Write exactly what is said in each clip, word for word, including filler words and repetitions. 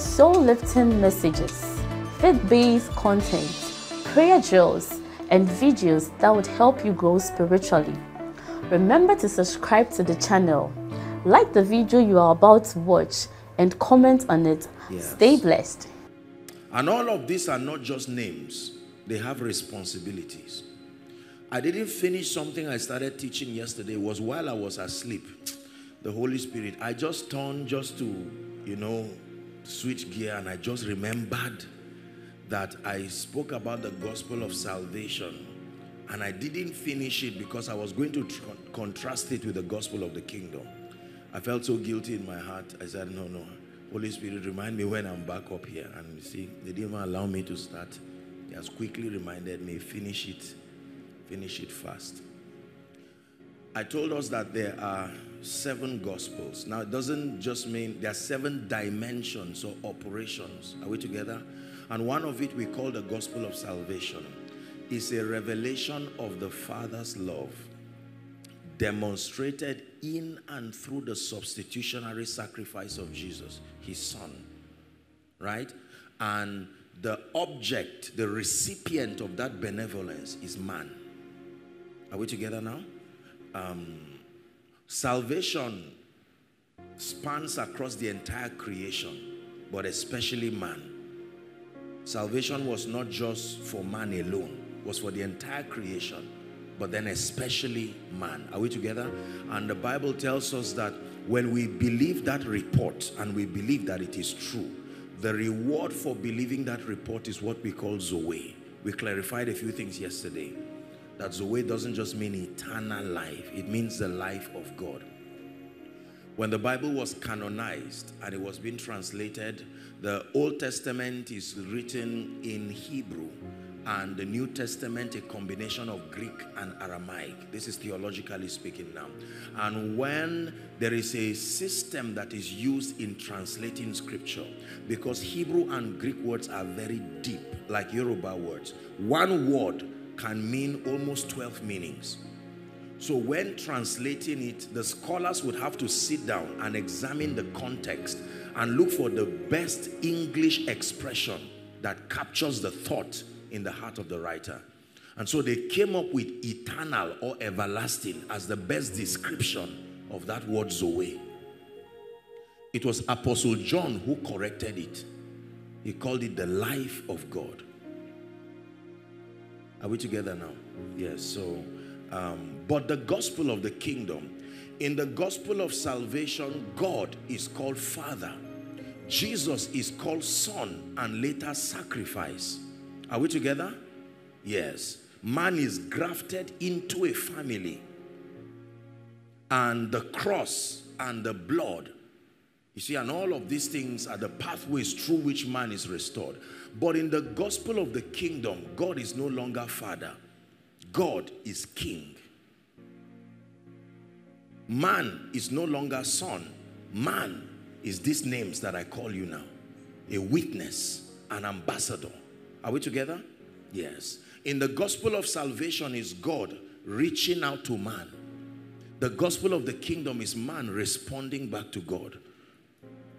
soul-lifting messages, faith-based content, prayer drills, and videos that would help you grow spiritually. Remember to subscribe to the channel, like the video you are about to watch, and comment on it. Yes. Stay blessed. And all of these are not just names. They have responsibilities. I didn't finish something I started teaching yesterday. It was while I was asleep. The Holy Spirit, I just turned just to, you know, switch gear, and I just remembered that I spoke about the gospel of salvation, and I didn't finish it because I was going to contrast it with the gospel of the kingdom. I felt so guilty in my heart. I said, no, no. Holy Spirit, remind me when I'm back up here. And you see, they didn't even allow me to start. He has quickly reminded me, finish it. Finish it fast. I told us that there are seven gospels. Now, it doesn't just mean there are seven dimensions or operations. Are we together? And one of it we call the gospel of salvation. It's a revelation of the Father's love, demonstrated in and through the substitutionary sacrifice of Jesus, his son, right? And the object, the recipient of that benevolence is man. Are we together now? Um, salvation spans across the entire creation, but especially man. Salvation was not just for man alone, it was for the entire creation, but then especially man. Are we together? And the Bible tells us that when we believe that report and we believe that it is true, the reward for believing that report is what we call Zoe. We clarified a few things yesterday. That Zoe doesn't just mean eternal life. It means the life of God. When the Bible was canonized and it was being translated, the Old Testament is written in Hebrew, and the New Testament a combination of Greek and Aramaic. This is theologically speaking now. And when there is a system that is used in translating scripture, because Hebrew and Greek words are very deep, like Yoruba words, one word can mean almost twelve meanings. So when translating it, the scholars would have to sit down and examine the context and look for the best English expression that captures the thought in the heart of the writer. And so they came up with eternal or everlasting as the best description of that word Zoe. It was Apostle John who corrected it. He called it the life of God. Are we together now? Yes. So um, but the gospel of the kingdom, in the gospel of salvation, God is called Father, Jesus is called Son, and later sacrifice. Are we together? Yes. Man is grafted into a family. And the cross and the blood. You see, and all of these things are the pathways through which man is restored. But in the gospel of the kingdom, God is no longer Father. God is King. Man is no longer son. Man is these names that I call you now. A witness, an ambassador. Are we together? Yes. In the gospel of salvation is God reaching out to man. The gospel of the kingdom is man responding back to God.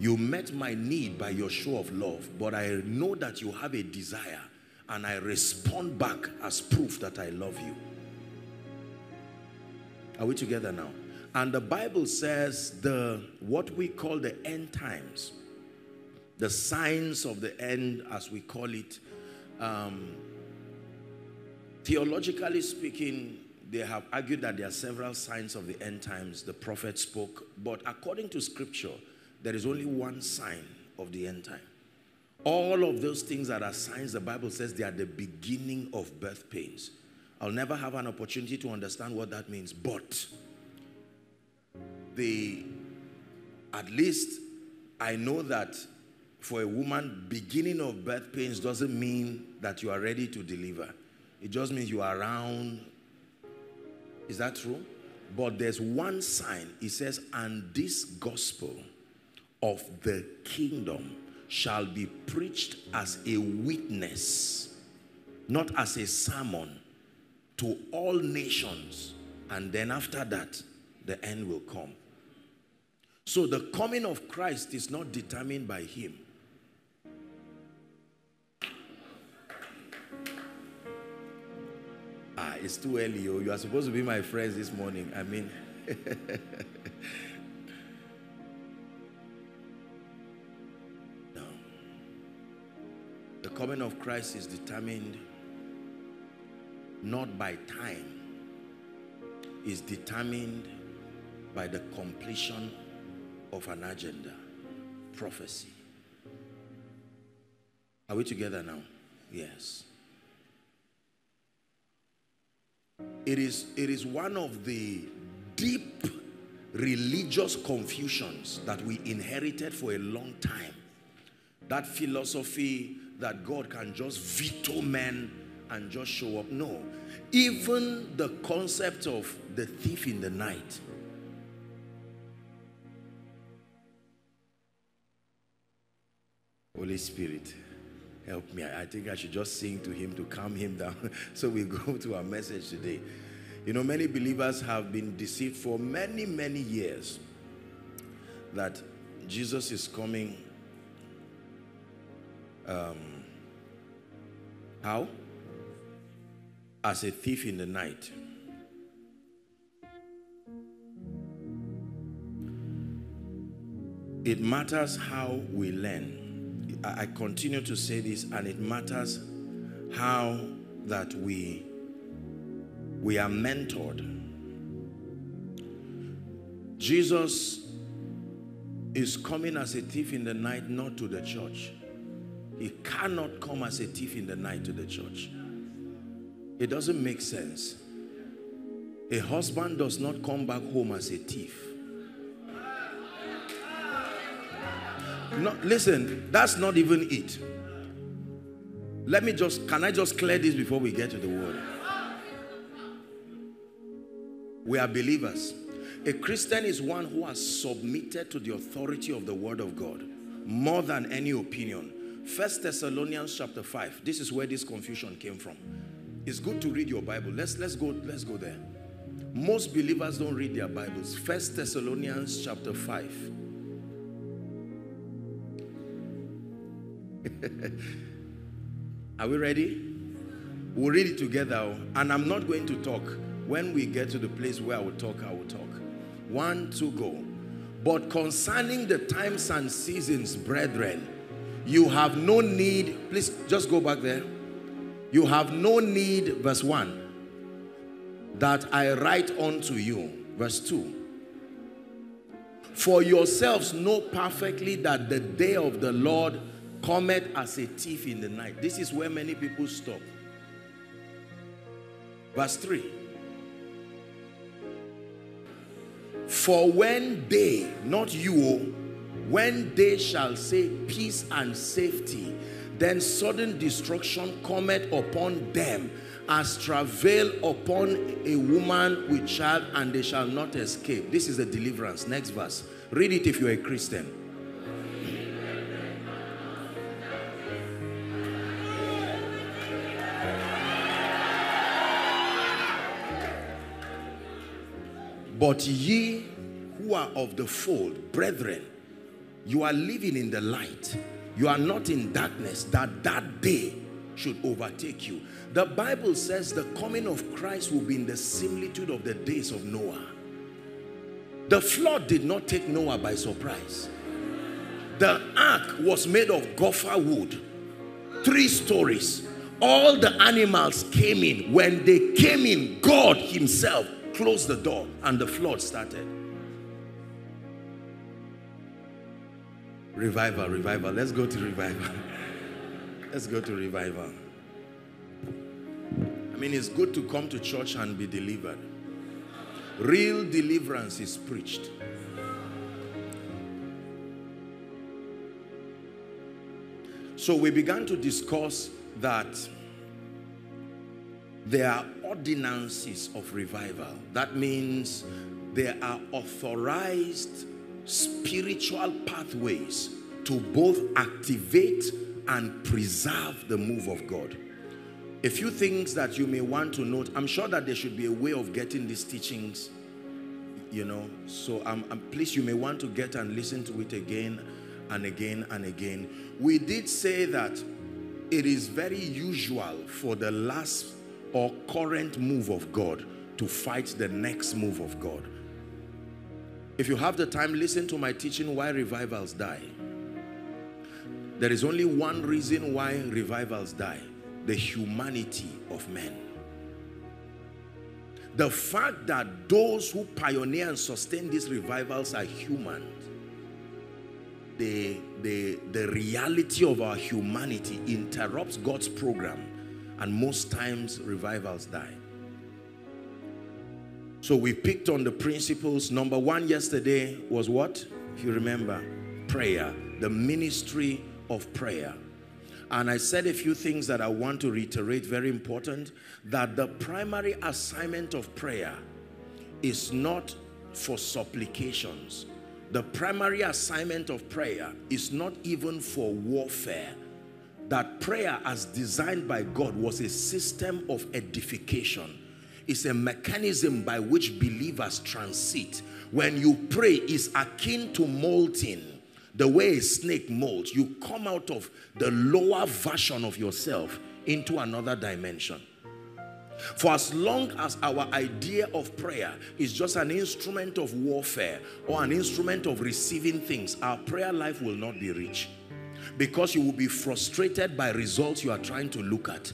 You met my need by your show of love, but I know that you have a desire, and I respond back as proof that I love you. Are we together now? And the Bible says the what we call the end times, the signs of the end as we call it, Um, theologically speaking, they have argued that there are several signs of the end times. The prophet spoke, but according to scripture, there is only one sign of the end time. All of those things that are signs, the Bible says they are the beginning of birth pains. I'll never have an opportunity to understand what that means, but the, at least I know that for a woman, beginning of birth pains doesn't mean that you are ready to deliver. It just means you are around. Is that true? But there's one sign. It says, and this gospel of the kingdom shall be preached as a witness, not as a sermon, to all nations. And then after that, the end will come. So the coming of Christ is not determined by him. Ah, it's too early. Oh. You are supposed to be my friends this morning. I mean, no. The coming of Christ is determined not by time. It's determined by the completion of an agenda, prophecy. Are we together now? Yes. It is, it is one of the deep religious confusions that we inherited for a long time. That philosophy that God can just veto men and just show up. No. Even the concept of the thief in the night. Holy Spirit, help me. I think I should just sing to him to calm him down. So we go to our message today. You know, many believers have been deceived for many, many years that Jesus is coming. Um, how? As a thief in the night. It matters how we learn. I continue to say this, and it matters how that we we are mentored. Jesus is coming as a thief in the night, not to the church. He cannot come as a thief in the night to the church. It doesn't make sense. A husband does not come back home as a thief. No, listen, that's not even it. Let me just, can I just clear this before we get to the word? We are believers. A Christian is one who has submitted to the authority of the word of God more than any opinion. First Thessalonians chapter five. This is where this confusion came from. It's good to read your Bible. Let's let's go, let's go there. Most believers don't read their Bibles. First Thessalonians chapter five. Are we ready? We'll read it together, and I'm not going to talk. When we get to the place where I will talk, I will talk. One, two, go. But concerning the times and seasons, brethren, you have no need. Please just go back there. You have no need, verse one, that I write unto you. Verse two. For yourselves know perfectly that the day of the Lord cometh as a thief in the night. This is where many people stop. Verse three. For when they, not you, when they shall say peace and safety, then sudden destruction cometh upon them, as travail upon a woman with child, and they shall not escape. This is the deliverance. Next verse. Read it if you are a Christian. But ye who are of the fold, brethren, you are living in the light. You are not in darkness, that that day should overtake you. The Bible says the coming of Christ will be in the similitude of the days of Noah. The flood did not take Noah by surprise. The ark was made of gopher wood, three stories. All the animals came in. When they came in, God himself closed the door and the flood started. Revival, revival. Let's go to revival. Let's go to revival. I mean, it's good to come to church and be delivered. Real deliverance is preached. So we began to discuss that there are ordinances of revival. That means there are authorized spiritual pathways to both activate and preserve the move of God. A few things that you may want to note. I'm sure that there should be a way of getting these teachings, you know. So um, um, please, you may want to get and listen to it again and again and again. We did say that it is very usual for the last or current move of God to fight the next move of God. If you have the time, listen to my teaching, Why Revivals Die. There is only one reason why revivals die: the humanity of men. The fact that those who pioneer and sustain these revivals are human. The, the, the reality of our humanity interrupts God's program, and most times revivals die. So we picked on the principles. Number one yesterday was what? If you remember, prayer, the ministry of prayer. And I said a few things that I want to reiterate, very important, that the primary assignment of prayer is not for supplications. The primary assignment of prayer is not even for warfare. That prayer, as designed by God, was a system of edification. It's a mechanism by which believers transit. When you pray, it's akin to molting. The way a snake molts, you come out of the lower version of yourself into another dimension. For as long as our idea of prayer is just an instrument of warfare or an instrument of receiving things, our prayer life will not be rich, because you will be frustrated by results you are trying to look at.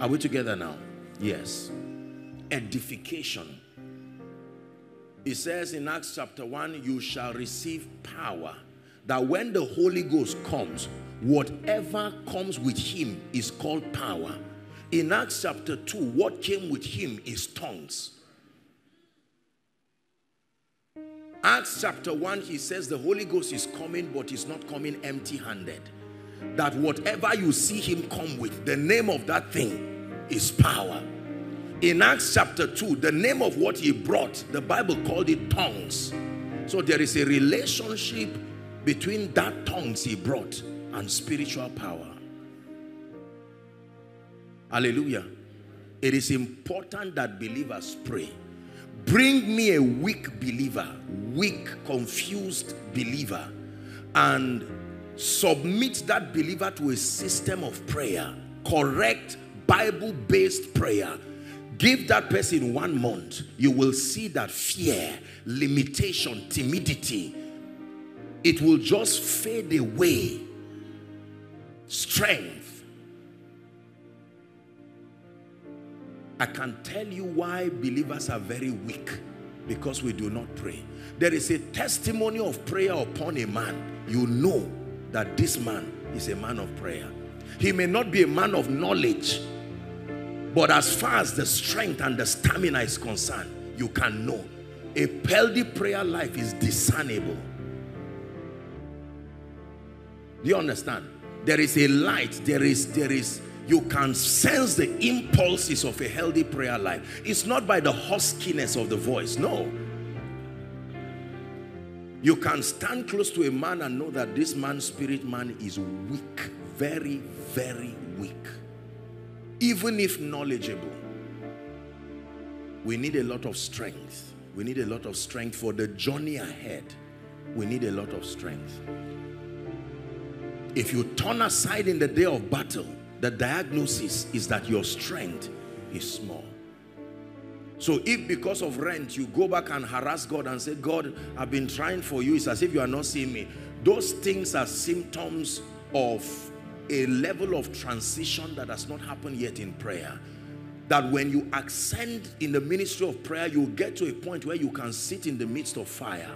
Are we together now? Yes. Edification. It says in Acts chapter one, you shall receive power. That when the Holy Ghost comes, whatever comes with him is called power. In Acts chapter two, what came with him is tongues. Acts chapter one, he says the Holy Ghost is coming, but he's not coming empty-handed. That whatever you see him come with, the name of that thing is power. In Acts chapter two, the name of what he brought, the Bible called it tongues. So there is a relationship between that tongues he brought and spiritual power. Hallelujah. It is important that believers pray. Bring me a weak believer, weak, confused believer, and submit that believer to a system of prayer, correct Bible-based prayer. Give that person one month. You will see that fear, limitation, timidity, it will just fade away. Strength. I can tell you why believers are very weak. Because we do not pray. There is a testimony of prayer upon a man. You know that this man is a man of prayer. He may not be a man of knowledge, but as far as the strength and the stamina is concerned, you can know. A healthy prayer life is discernible. Do you understand? There is a light, there is, there is, you can sense the impulses of a healthy prayer life. It's not by the huskiness of the voice, no. You can stand close to a man and know that this man's spirit man is weak, very, very weak. Even if knowledgeable, we need a lot of strength. We need a lot of strength for the journey ahead. We need a lot of strength. If you turn aside in the day of battle, the diagnosis is that your strength is small. So if because of rent you go back and harass God and say, God, I've been trying for you, it's as if you are not seeing me. Those things are symptoms of a level of transition that has not happened yet in prayer. That when you ascend in the ministry of prayer, you get to a point where you can sit in the midst of fire.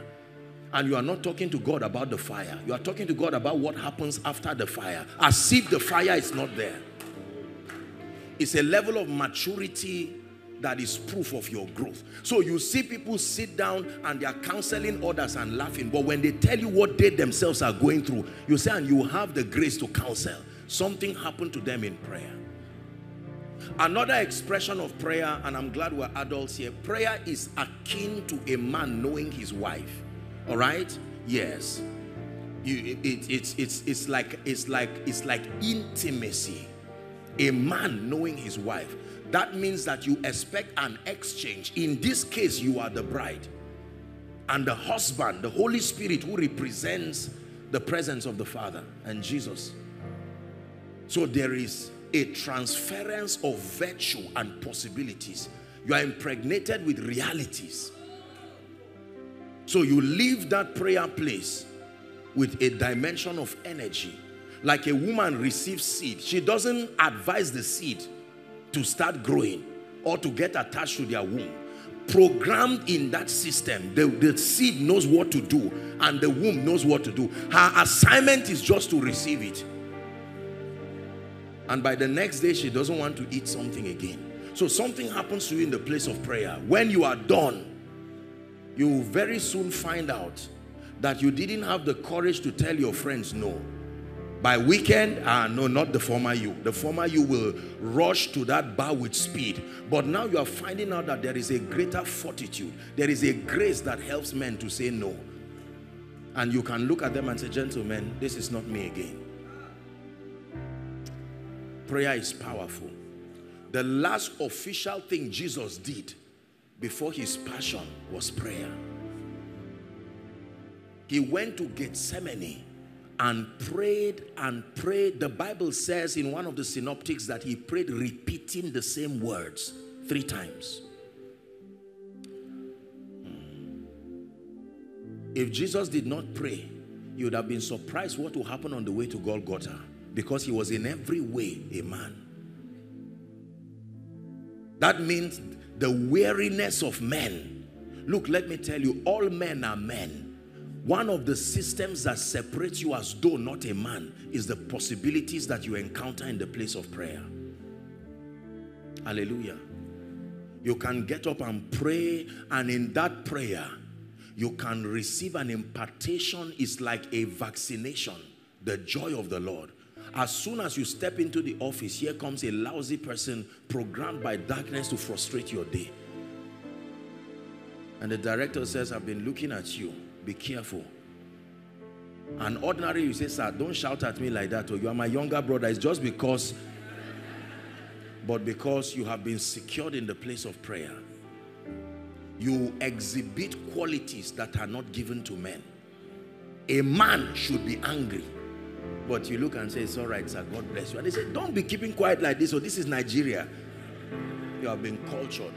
And you are not talking to God about the fire. You are talking to God about what happens after the fire, as if the fire is not there. It's a level of maturity that is proof of your growth. So you see people sit down and they are counseling others and laughing, but when they tell you what they themselves are going through, you say, and you have the grace to counsel. Something happened to them in prayer. Another expression of prayer, and I'm glad we're adults here, prayer is akin to a man knowing his wife. All right? Yes. You, it, it, it's, it's, it's, like, it's, like, it's like intimacy. A man knowing his wife. That means that you expect an exchange. In this case, you are the bride. And the husband, the Holy Spirit, who represents the presence of the Father and Jesus. So there is a transference of virtue and possibilities. You are impregnated with realities. So you leave that prayer place with a dimension of energy. Like a woman receives seed. She doesn't advise the seed to start growing or to get attached to their womb. Programmed in that system, the, the seed knows what to do and the womb knows what to do. Her assignment is just to receive it. And by the next day, she doesn't want to eat something again. So something happens to you in the place of prayer. When you are done, you will very soon find out that you didn't have the courage to tell your friends no. By weekend, ah, no, not the former you. The former you will rush to that bar with speed. But now you are finding out that there is a greater fortitude. There is a grace that helps men to say no. And you can look at them and say, gentlemen, this is not me again. Prayer is powerful. The last official thing Jesus did before his passion was prayer. He went to Gethsemane and prayed and prayed. The Bible says in one of the synoptics that he prayed repeating the same words three times. If Jesus did not pray, you would have been surprised what will happen on the way to Golgotha, because he was in every way a man. That means the weariness of men. Look, let me tell you, all men are men. One of the systems that separates you as though not a man is the possibilities that you encounter in the place of prayer. Hallelujah. You can get up and pray, and in that prayer, you can receive an impartation. It's like a vaccination, the joy of the Lord. As soon as you step into the office, here comes a lousy person programmed by darkness to frustrate your day. And the director says, I've been looking at you. Be careful. And ordinarily you say, sir, don't shout at me like that. Or you are my younger brother. It's just because, but because you have been secured in the place of prayer. You exhibit qualities that are not given to men. A man should be angry. But you look and say, it's all right, sir, God bless you. And they say, don't be keeping quiet like this. So this is Nigeria. You have been cultured.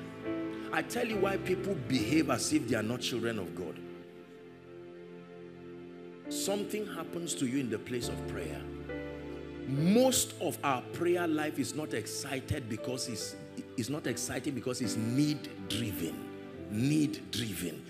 I tell you why people behave as if they are not children of God. Something happens to you in the place of prayer. Most of our prayer life is not excited because it's, it's not exciting because it's need-driven. Need-driven.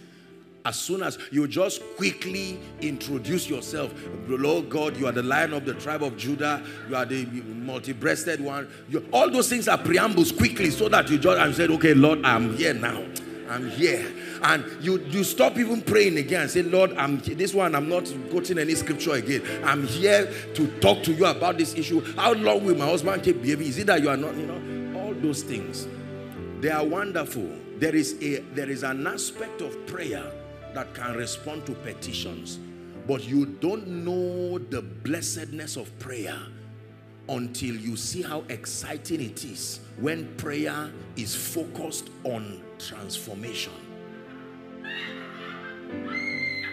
As soon as you just quickly introduce yourself, Lord God, you are the Lion of the tribe of Judah, you are the multi-breasted one. You, all those things are preambles quickly, so that you just and said, okay, Lord, I'm here now. I'm here. And you, you stop even praying again and say, Lord, I'm this one, I'm not quoting any scripture again. I'm here to talk to you about this issue. How long will my husband keep behaving? Is it that you are not, you know, all those things. They are wonderful. There is, a, there is an aspect of prayer that can respond to petitions. But you don't know the blessedness of prayer until you see how exciting it is when prayer is focused on transformation.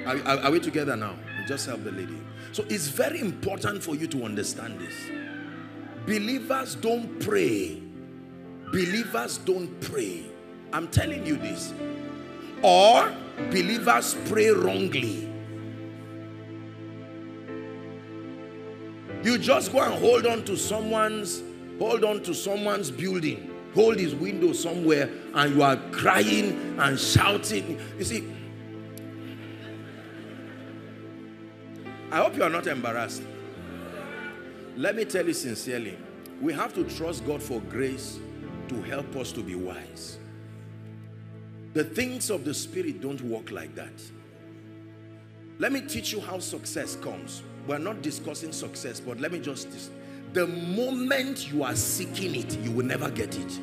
Are, are, are we together now? Just help the lady. So it's very important for you to understand this. Believers don't pray. Believers don't pray. I'm telling you this. Or believers pray wrongly. You just go and hold on to someone's, hold on to someone's building. Hold his window somewhere and you are crying and shouting. You see, I hope you are not embarrassed. Let me tell you sincerely, we have to trust God for grace to help us to be wise. The things of the Spirit don't work like that. Let me teach you how success comes. We're not discussing success, but let me just... The moment you are seeking it, you will never get it.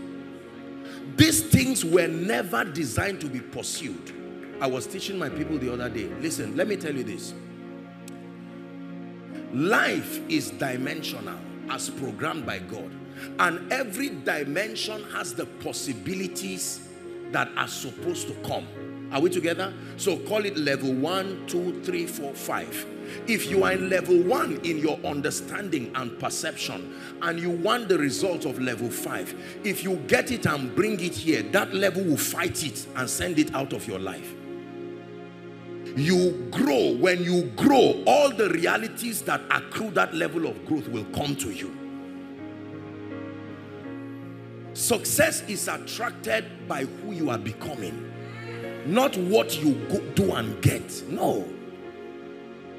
These things were never designed to be pursued. I was teaching my people the other day. Listen, let me tell you this. Life is dimensional as programmed by God. And every dimension has the possibilities that are supposed to come. Are we together? So call it level one, two, three, four, five. If you are in level one in your understanding and perception, and you want the result of level five, if you get it and bring it here, that level will fight it and send it out of your life. You grow. When you grow, all the realities that accrue that level of growth will come to you. Success is attracted by who you are becoming. Not what you go, do and get. No.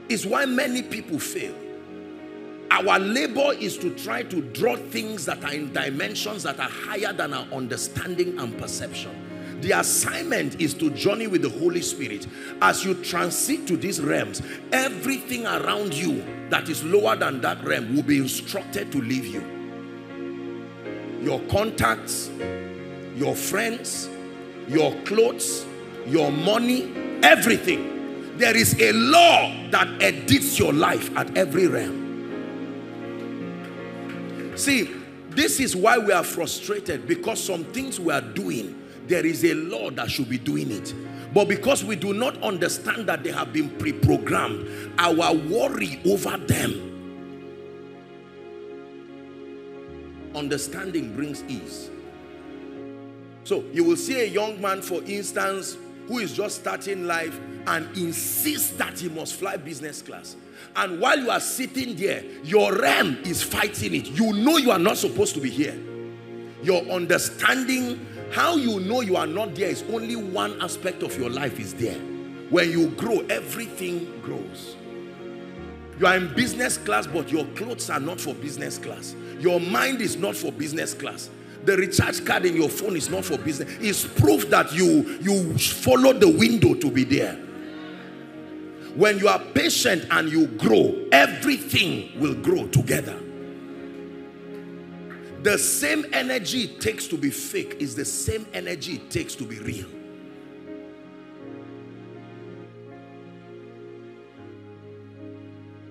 It's why many people fail. Our labor is to try to draw things that are in dimensions that are higher than our understanding and perception. The assignment is to journey with the Holy Spirit. As you transit to these realms, everything around you that is lower than that realm will be instructed to leave you. Your contacts, your friends, your clothes, your money, everything. There is a law that edits your life at every realm. See, this is why we are frustrated, because some things we are doing, there is a law that should be doing it. But because we do not understand that they have been pre-programmed, our worry over them. Understanding brings ease. So you will see a young man, for instance, who is just starting life and insists that he must fly business class. And while you are sitting there, your realm is fighting it. You know you are not supposed to be here. Your understanding, how you know you are not there, is only one aspect of your life is there. When you grow, everything grows. You are in business class, but your clothes are not for business class. Your mind is not for business class. The recharge card in your phone is not for business. It's proof that you, you follow the window to be there. When you are patient and you grow, everything will grow together. The same energy it takes to be fake is the same energy it takes to be real.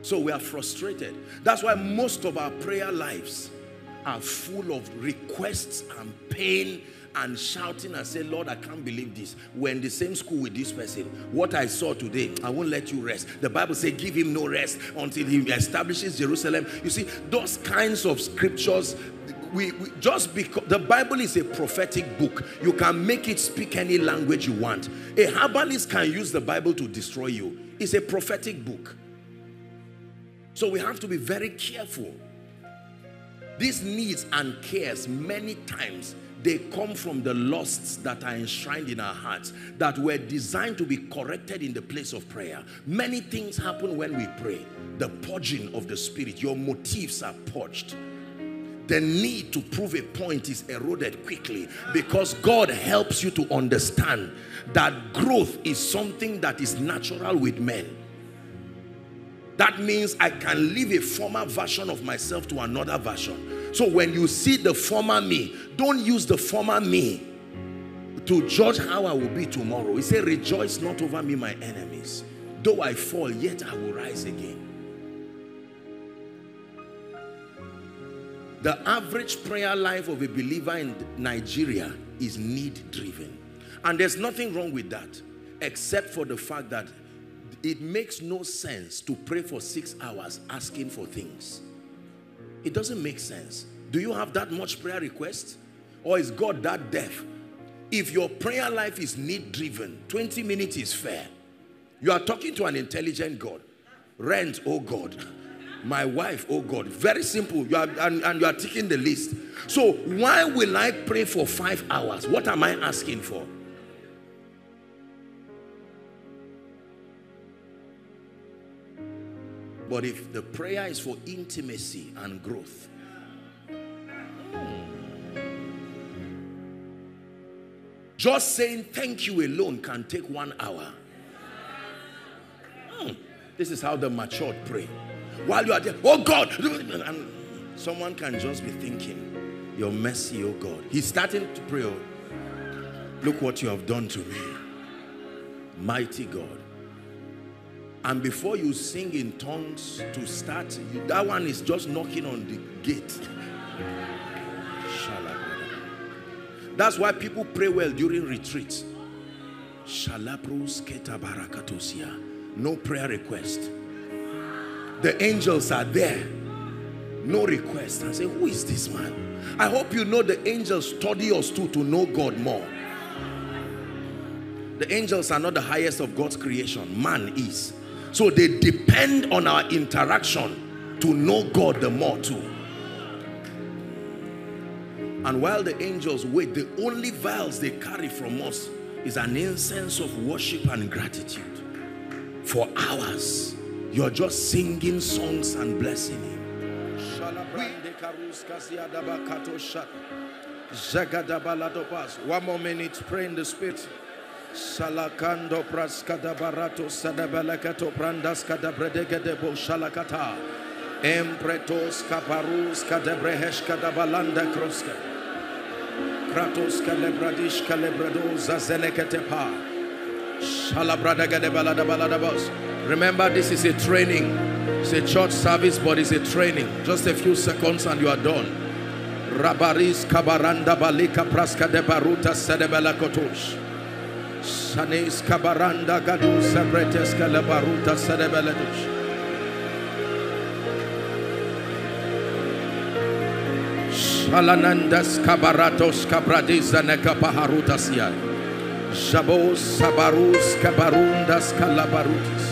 So we are frustrated. That's why most of our prayer lives are full of requests and pain and shouting and say, Lord, I can't believe this. We're in the same school with this person. What I saw today, I won't let you rest. The Bible says, give him no rest until he establishes Jerusalem. You see, those kinds of scriptures, we, we just because the Bible is a prophetic book, you can make it speak any language you want. A herbalist can use the Bible to destroy you. It's a prophetic book. So we have to be very careful. These needs and cares, many times, they come from the lusts that are enshrined in our hearts, that were designed to be corrected in the place of prayer. Many things happen when we pray. The purging of the Spirit, your motives are purged. The need to prove a point is eroded quickly, because God helps you to understand that growth is something that is natural with men. That means I can leave a former version of myself to another version. So when you see the former me, don't use the former me to judge how I will be tomorrow. He said, rejoice not over me, my enemies. Though I fall, yet I will rise again. The average prayer life of a believer in Nigeria is need-driven. And there's nothing wrong with that, except for the fact that it makes no sense to pray for six hours asking for things. It doesn't make sense. Do you have that much prayer request? Or is God that deaf? If your prayer life is need-driven, twenty minutes is fair. You are talking to an intelligent God. Rent, oh God. My wife, oh God. Very simple. You are, and, and you are taking the list. So why will I pray for five hours? What am I asking for? But if the prayer is for intimacy and growth, Just saying thank you alone can take one hour. Hmm. This is how the matured pray. While you are there, oh God, and someone can just be thinking, your mercy, oh God. He's starting to pray, oh, look what you have done to me, mighty God. And before you sing in tongues to start, you, that one is just knocking on the gate. That's why people pray well during retreats. No prayer request. The angels are there. No request. And say, who is this man? I hope you know the angels study us too to know God more. The angels are not the highest of God's creation. Man is. So they depend on our interaction to know God the more too. And while the angels wait, the only vials they carry from us is an incense of worship and gratitude. For hours, you're just singing songs and blessing Him. One more minute, pray in the Spirit. Salakando praskada barato sadabalakato brandaskada bredegedebo shalakata empretos kaparus kadebrehesh kadabalanda kroska kratos kalebradish kalebrados azeleketepa shalabradagedebalada baladabos. Remember, this is a training. It's a church service, but it's a training. Just a few seconds and you are done. Rabaris kabaranda balika praskadebaruta sadebalakotosh. Sanis kabaranda gadu sabretes kalabaruta sadebeledush. Shalanandas kabaratos kabradiza nekapaharuta siya. Shabos sabarus kabarundas kalabarutis.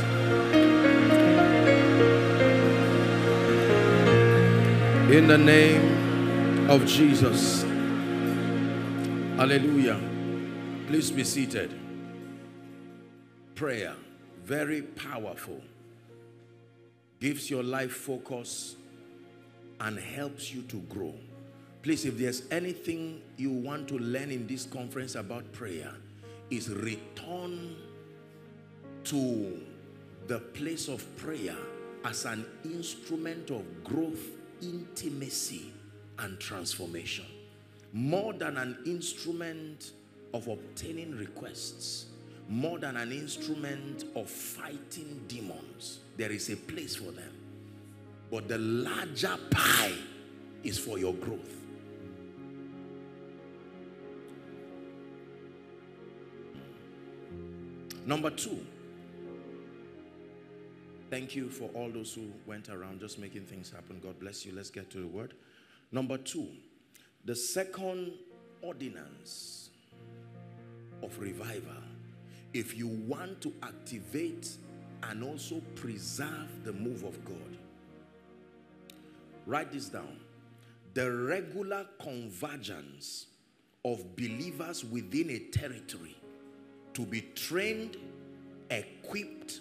In the name of Jesus. Hallelujah. Please be seated. Prayer, very powerful, gives your life focus and helps you to grow. Please, if there's anything you want to learn in this conference about prayer, is return to the place of prayer as an instrument of growth, intimacy, and transformation, more than an instrument of obtaining requests, more than an instrument of fighting demons. There is a place for them, but the larger pie is for your growth. Number two, thank you for all those who went around just making things happen. God bless you. Let's get to the word. Number two, the second ordinance of revival. If you want to activate and also preserve the move of God, write this down: the regular convergence of believers within a territory to be trained, equipped,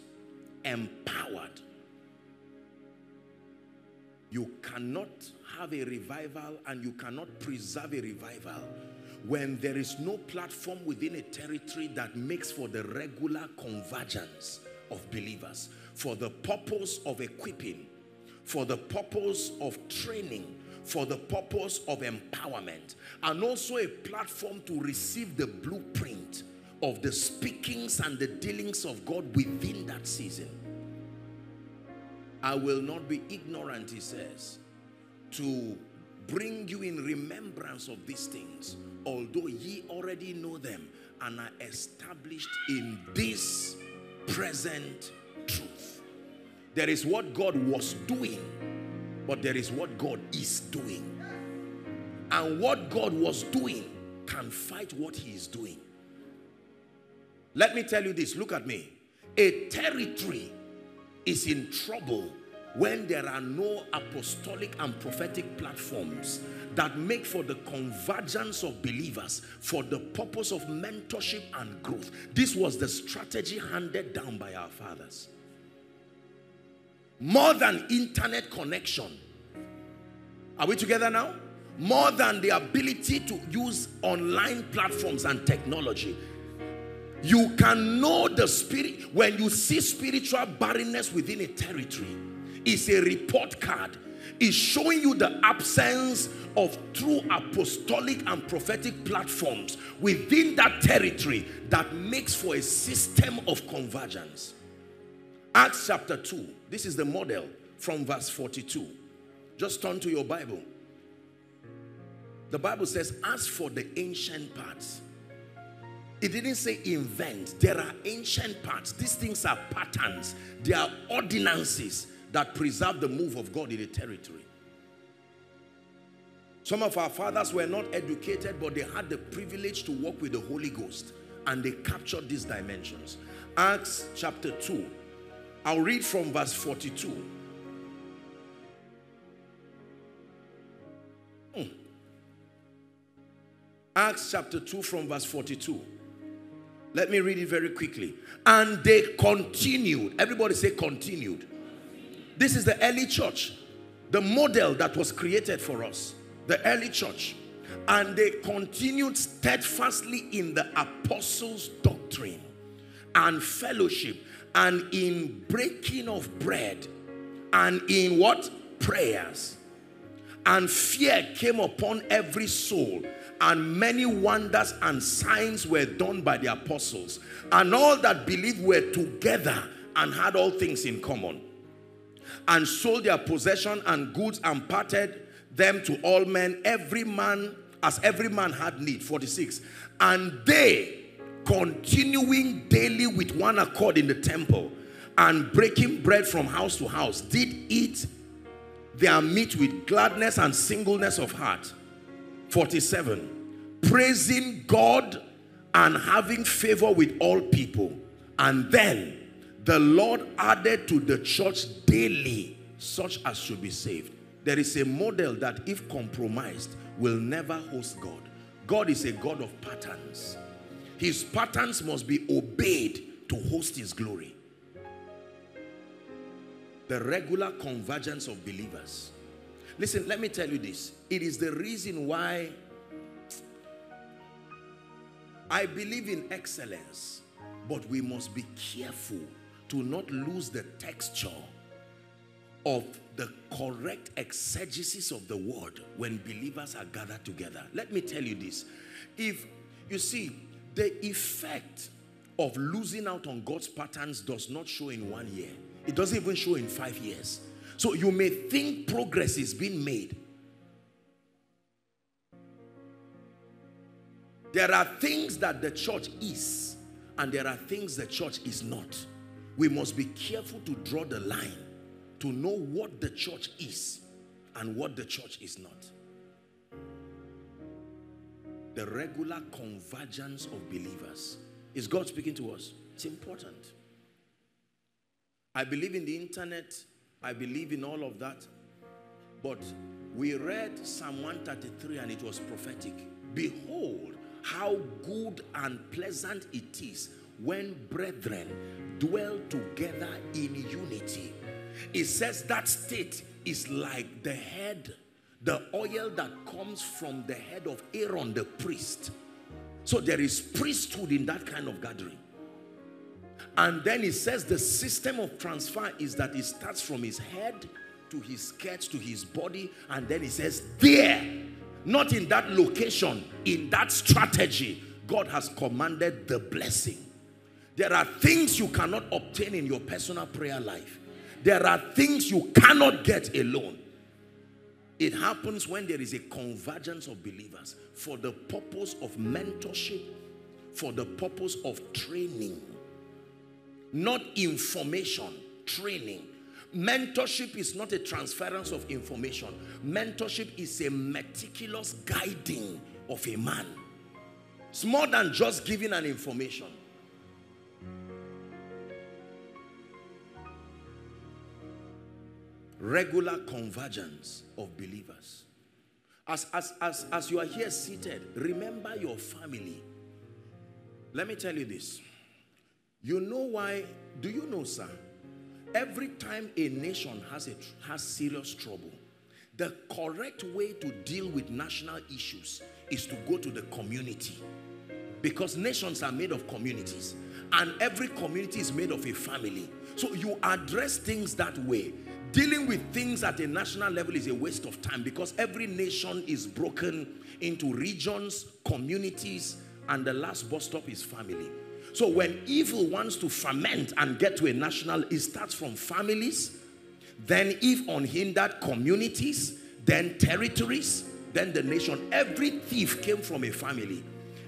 empowered. You cannot have a revival and you cannot preserve a revival when there is no platform within a territory that makes for the regular convergence of believers for the purpose of equipping, for the purpose of training, for the purpose of empowerment, and also a platform to receive the blueprint of the speakings and the dealings of God within that season. I will not be ignorant, he says, to bring you in remembrance of these things, although ye already know them and are established in this present truth. There is what God was doing, but there is what God is doing. And what God was doing can fight what he is doing. Let me tell you this, look at me. A territory is in trouble when there are no apostolic and prophetic platforms that make for the convergence of believers for the purpose of mentorship and growth. This was the strategy handed down by our fathers. More than internet connection. Are we together now? more than the ability to use online platforms and technology. You can know the spirit when you see spiritual barrenness within a territory. It's a report card. It's showing you the absence of true apostolic and prophetic platforms within that territory that makes for a system of convergence. Acts chapter two. This is the model from verse forty-two. Just turn to your Bible. The Bible says, as for the ancient parts. It didn't say invent. There are ancient parts. These things are patterns. They are ordinances that preserve the move of God in a territory. Some of our fathers were not educated, but they had the privilege to walk with the Holy Ghost, and they captured these dimensions. Acts chapter two. I'll read from verse forty-two. Hmm. Acts chapter two from verse forty-two. Let me read it very quickly. And they continued. Everybody say continued. This is the early church. The model that was created for us. The early church. And they continued steadfastly in the apostles' doctrine and fellowship, and in breaking of bread, and in what? Prayers. And fear came upon every soul, and many wonders and signs were done by the apostles. And all that believed were together and had all things in common, and sold their possession and goods, and parted them to all men, every man as every man had need. forty-six. And they, continuing daily with one accord in the temple, and breaking bread from house to house, did eat their meat with gladness and singleness of heart. forty-seven. Praising God and having favor with all people. And then the Lord added to the church daily such as should be saved. There is a model that, if compromised, will never host God. God is a God of patterns. His patterns must be obeyed to host his glory. The regular convergence of believers. Listen, let me tell you this. It is the reason why I believe in excellence, but we must be careful to not lose the texture of the correct exegesis of the word when believers are gathered together. Let me tell you this. If you see, the effect of losing out on God's patterns does not show in one year. It doesn't even show in five years. So you may think progress is being made. There are things that the church is, and there are things the church is not. We must be careful to draw the line, to know what the church is and what the church is not. The regular convergence of believers. Is God speaking to us? It's important. I believe in the internet. I believe in all of that. But we read Psalm one thirty-three, and it was prophetic. Behold, how good and pleasant it is when brethren dwell together in unity. It says that state is like the head, the oil that comes from the head of Aaron, the priest. So there is priesthood in that kind of gathering. And then it says the system of transfer is that it starts from his head to his skirts to his body. And then it says there, not in that location, in that strategy, God has commanded the blessing. There are things you cannot obtain in your personal prayer life. There are things you cannot get alone. It happens when there is a convergence of believers for the purpose of mentorship, for the purpose of training. Not information, training. Mentorship is not a transference of information. Mentorship is a meticulous guiding of a man. It's more than just giving an information. Regular convergence of believers. As, as, as, as you are here seated, remember your family. Let me tell you this. You know why? Do you know, sir? Every time a nation has, a, has serious trouble, The correct way to deal with national issues is to go to the community, because nations are made of communities, and every community is made of a family. So you address things that way. Dealing with things at a national level is a waste of time, because every nation is broken into regions, communities, and the last bus stop is family. So when evil wants to ferment and get to a national, it starts from families, then if unhindered, communities, then territories, then the nation. Every thief came from a family.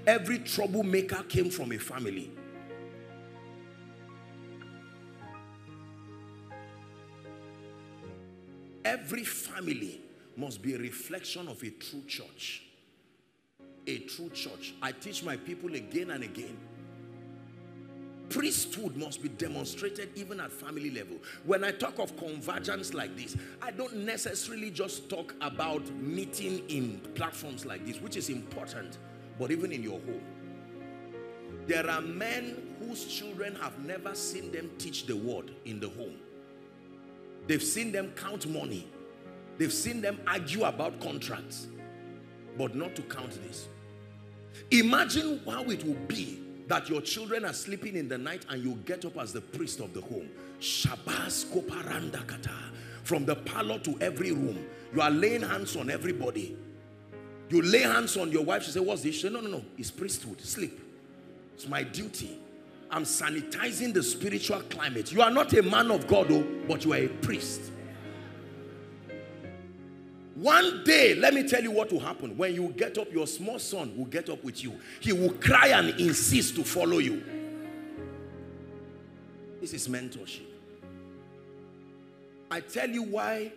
Every troublemaker came from a family. Every family must be a reflection of a true church. A true church. I teach my people again and again. Priesthood must be demonstrated even at family level. When I talk of convergence like this, I don't necessarily just talk about meeting in platforms like this, which is important, but even in your home. There are men whose children have never seen them teach the word in the home. They've seen them count money. They've seen them argue about contracts, but not to count this. Imagine how it would be that your children are sleeping in the night and you get up as the priest of the home. Shabas koparanda kata. From the parlor to every room, you are laying hands on everybody. You lay hands on your wife, she says, what's this? She says, no, no, no, it's priesthood, sleep. It's my duty. I'm sanitizing the spiritual climate. You are not a man of God, oh, but you are a priest. One day, let me tell you what will happen. When you get up, your small son will get up with you. He will cry and insist to follow you. This is mentorship. I tell you why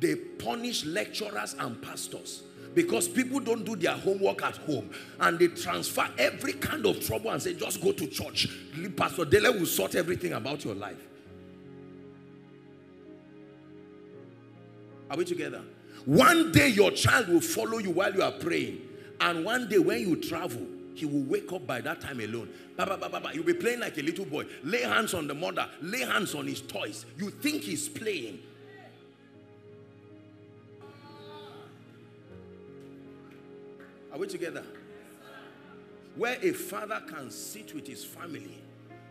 they punish lecturers and pastors. Because people don't do their homework at home, and they transfer every kind of trouble and say, just go to church. Pastor Dele will sort everything about your life. Are we together? One day your child will follow you while you are praying, and one day when you travel, he will wake up by that time alone. Ba, ba, ba, ba, ba. You'll be playing like a little boy. Lay hands on the mother. Lay hands on his toys. You think he's playing. Are we together? Where a father can sit with his family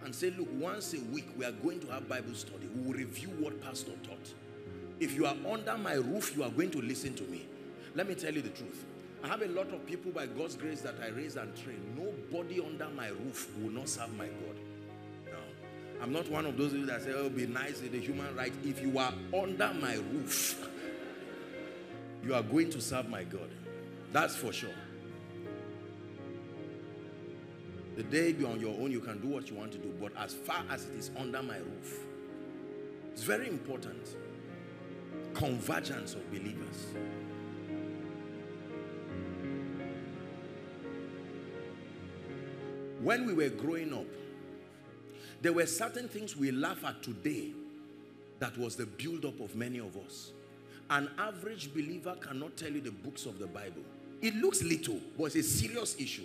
and say, look, once a week we are going to have Bible study. We will review what pastor taught. If you are under my roof, you are going to listen to me. Let me tell you the truth. I have a lot of people by God's grace that I raise and train. Nobody under my roof will not serve my God. No. I'm not one of those people that say, oh, be nice in the human right. If you are under my roof, you are going to serve my God. That's for sure. The day you're on your own, you can do what you want to do. But as far as it is under my roof, it's very important. Convergence of believers. When we were growing up, there were certain things we laugh at today that was the build-up of many of us. An average believer cannot tell you the books of the Bible. It looks little, but it's a serious issue.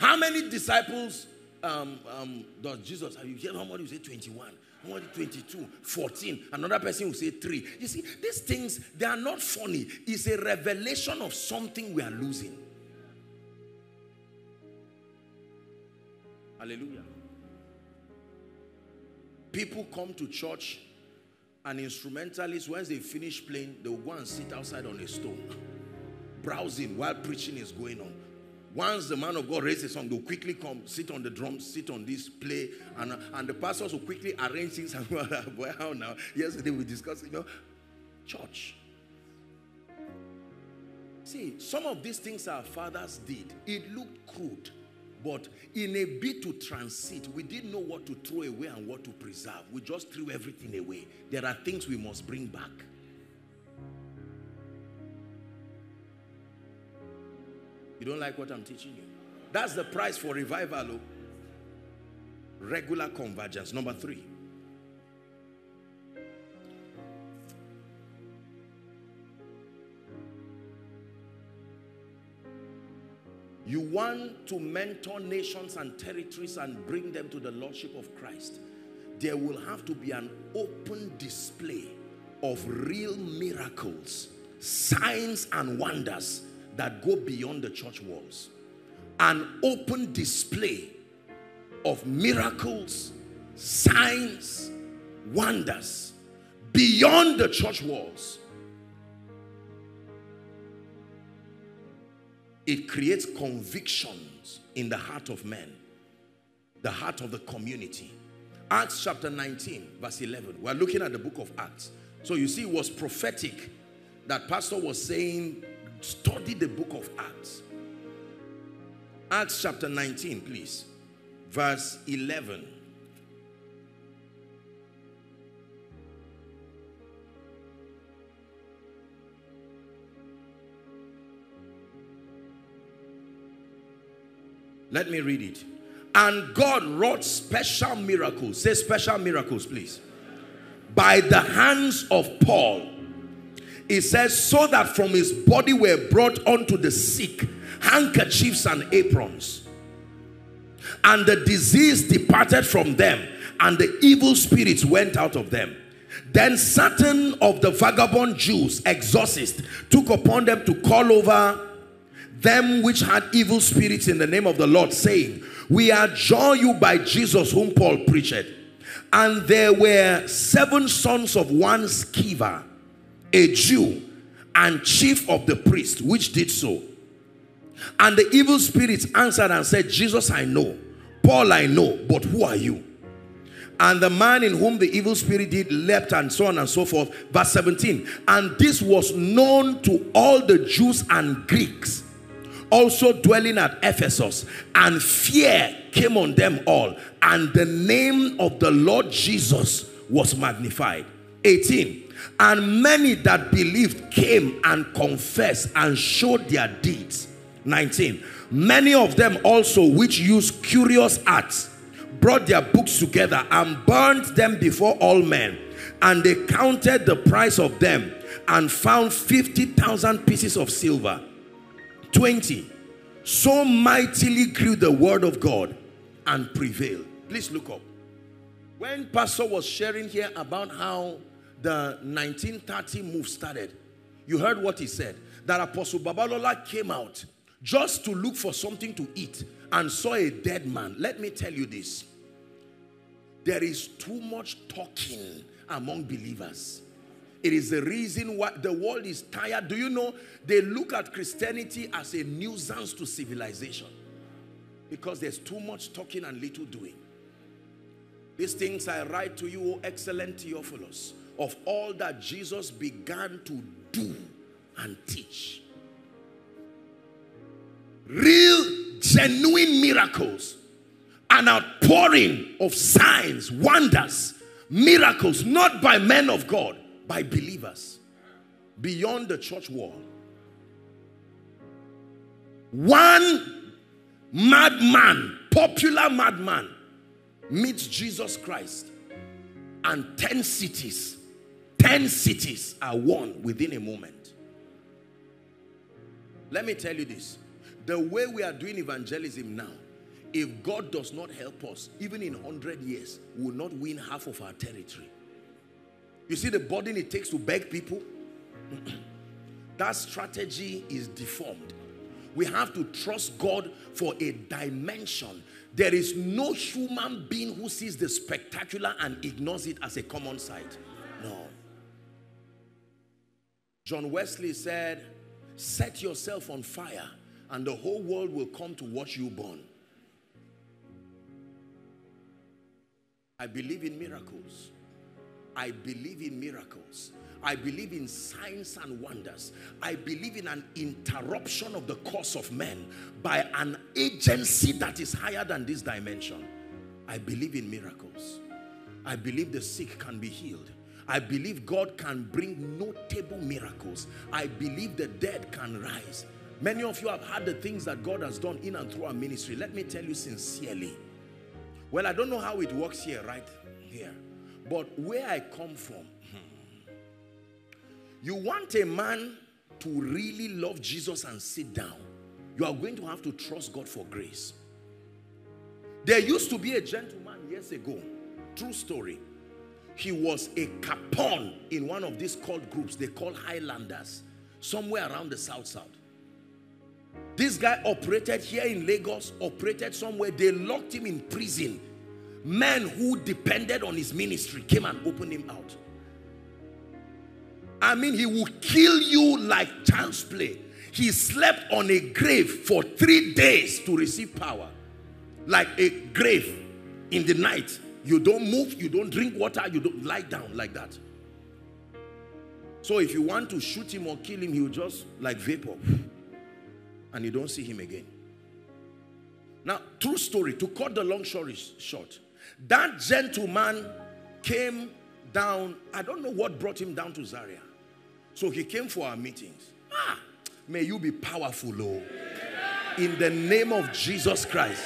How many disciples um, um, does Jesus have? You hear somebody say twenty-one, somebody twenty-two, fourteen. Another person will say three. You see, these things, they are not funny. It's a revelation of something we are losing. Hallelujah. People come to church, and instrumentalists, once they finish playing, they will go and sit outside on a stone, browsing while preaching is going on. Once the man of God raises a song, they'll quickly come, sit on the drums, sit on this, play, and, and the pastors will quickly arrange things. Well, now, yesterday we discussed, you know, church. See, some of these things our fathers did, it looked crude, but in a bid to transit, we didn't know what to throw away and what to preserve. We just threw everything away. There are things we must bring back. You don't like what I'm teaching you? That's the price for revival. Regular convergence. Number three. You want to mentor nations and territories and bring them to the Lordship of Christ. There will have to be an open display of real miracles signs and wonders that go beyond the church walls. An open display of miracles, signs, wonders beyond the church walls. It creates convictions in the heart of men, the heart of the community. Acts chapter nineteen, verse eleven. We're looking at the book of Acts. So you see, it was prophetic that pastor was saying, study the book of Acts. Acts chapter nineteen, please. Verse eleven. Let me read it. And God wrought special miracles. Say special miracles, please. By the hands of Paul. It says, so that from his body were brought unto the sick handkerchiefs and aprons. And the disease departed from them, and the evil spirits went out of them. Then certain of the vagabond Jews, exorcists, took upon them to call over them which had evil spirits in the name of the Lord, saying, we adjure you by Jesus whom Paul preached. And there were seven sons of one Sceva, a Jew, and chief of the priests, which did so. And the evil spirits answered and said, Jesus I know, Paul I know, but who are you? And the man in whom the evil spirit did leapt, and so on and so forth. Verse seventeen, and this was known to all the Jews and Greeks, also dwelling at Ephesus, and fear came on them all, and the name of the Lord Jesus was magnified. eighteen, and many that believed came and confessed and showed their deeds. nineteen, many of them also which used curious arts brought their books together and burned them before all men. And they counted the price of them and found fifty thousand pieces of silver. twenty, so mightily grew the word of God and prevailed. Please look up. When pastor was sharing here about how the nineteen thirty move started, you heard what he said, that Apostle Babalola came out just to look for something to eat and saw a dead man. Let me tell you this. There is too much talking among believers. It is the reason why the world is tired. Do you know, they look at Christianity as a nuisance to civilization because there's too much talking and little doing. These things I write to you, O excellent Theophilus, of all that Jesus began to do and teach. Real, genuine miracles, an outpouring of signs, wonders, miracles, not by men of God, by believers, beyond the church wall. One madman, popular madman, meets Jesus Christ, and ten cities, ten cities are won within a moment. Let me tell you this. The way we are doing evangelism now, if God does not help us, even in one hundred years, we will not win half of our territory. You see the burden it takes to beg people? That strategy is deformed. We have to trust God for a dimension. There is no human being who sees the spectacular and ignores it as a common sight. No. John Wesley said, set yourself on fire, and the whole world will come to watch you burn. I believe in miracles. I believe in miracles. I believe in signs and wonders. I believe in an interruption of the course of men by an agency that is higher than this dimension. I believe in miracles. I believe the sick can be healed. I believe God can bring notable miracles. I believe the dead can rise. Many of you have heard the things that God has done in and through our ministry. Let me tell you sincerely. Well, I don't know how it works here, right here. But where I come from, you want a man to really love Jesus and sit down. You are going to have to trust God for grace. There used to be a gentleman years ago, true story. He was a capon in one of these cult groups they call Highlanders. somewhere around the South South. This guy operated here in Lagos, operated somewhere. They locked him in prison. Men who depended on his ministry came and opened him out. I mean, he will kill you like child's play. He slept on a grave for three days to receive power. Like a grave in the night. You don't move, you don't drink water, you don't lie down like that. So if you want to shoot him or kill him, he'll just like vapor. And you don't see him again. Now, true story, to cut the long story short, that gentleman came down. I don't know what brought him down to Zaria. So he came for our meetings. Ah, may you be powerful, oh, in the name of Jesus Christ.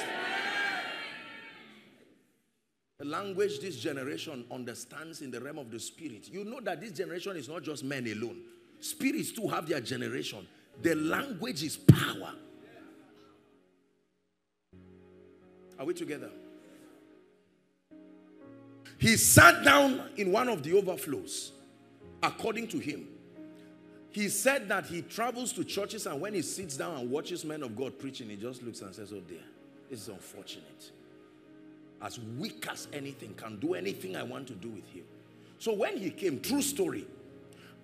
The language this generation understands in the realm of the spirit. You know that this generation is not just men alone. Spirits too have their generation. The language is power. Are we together? He sat down in one of the overflows, according to him. He said that he travels to churches, and when he sits down and watches men of God preaching, he just looks and says, oh dear, this is unfortunate. As weak as anything, can do anything I want to do with him. So when he came, true story,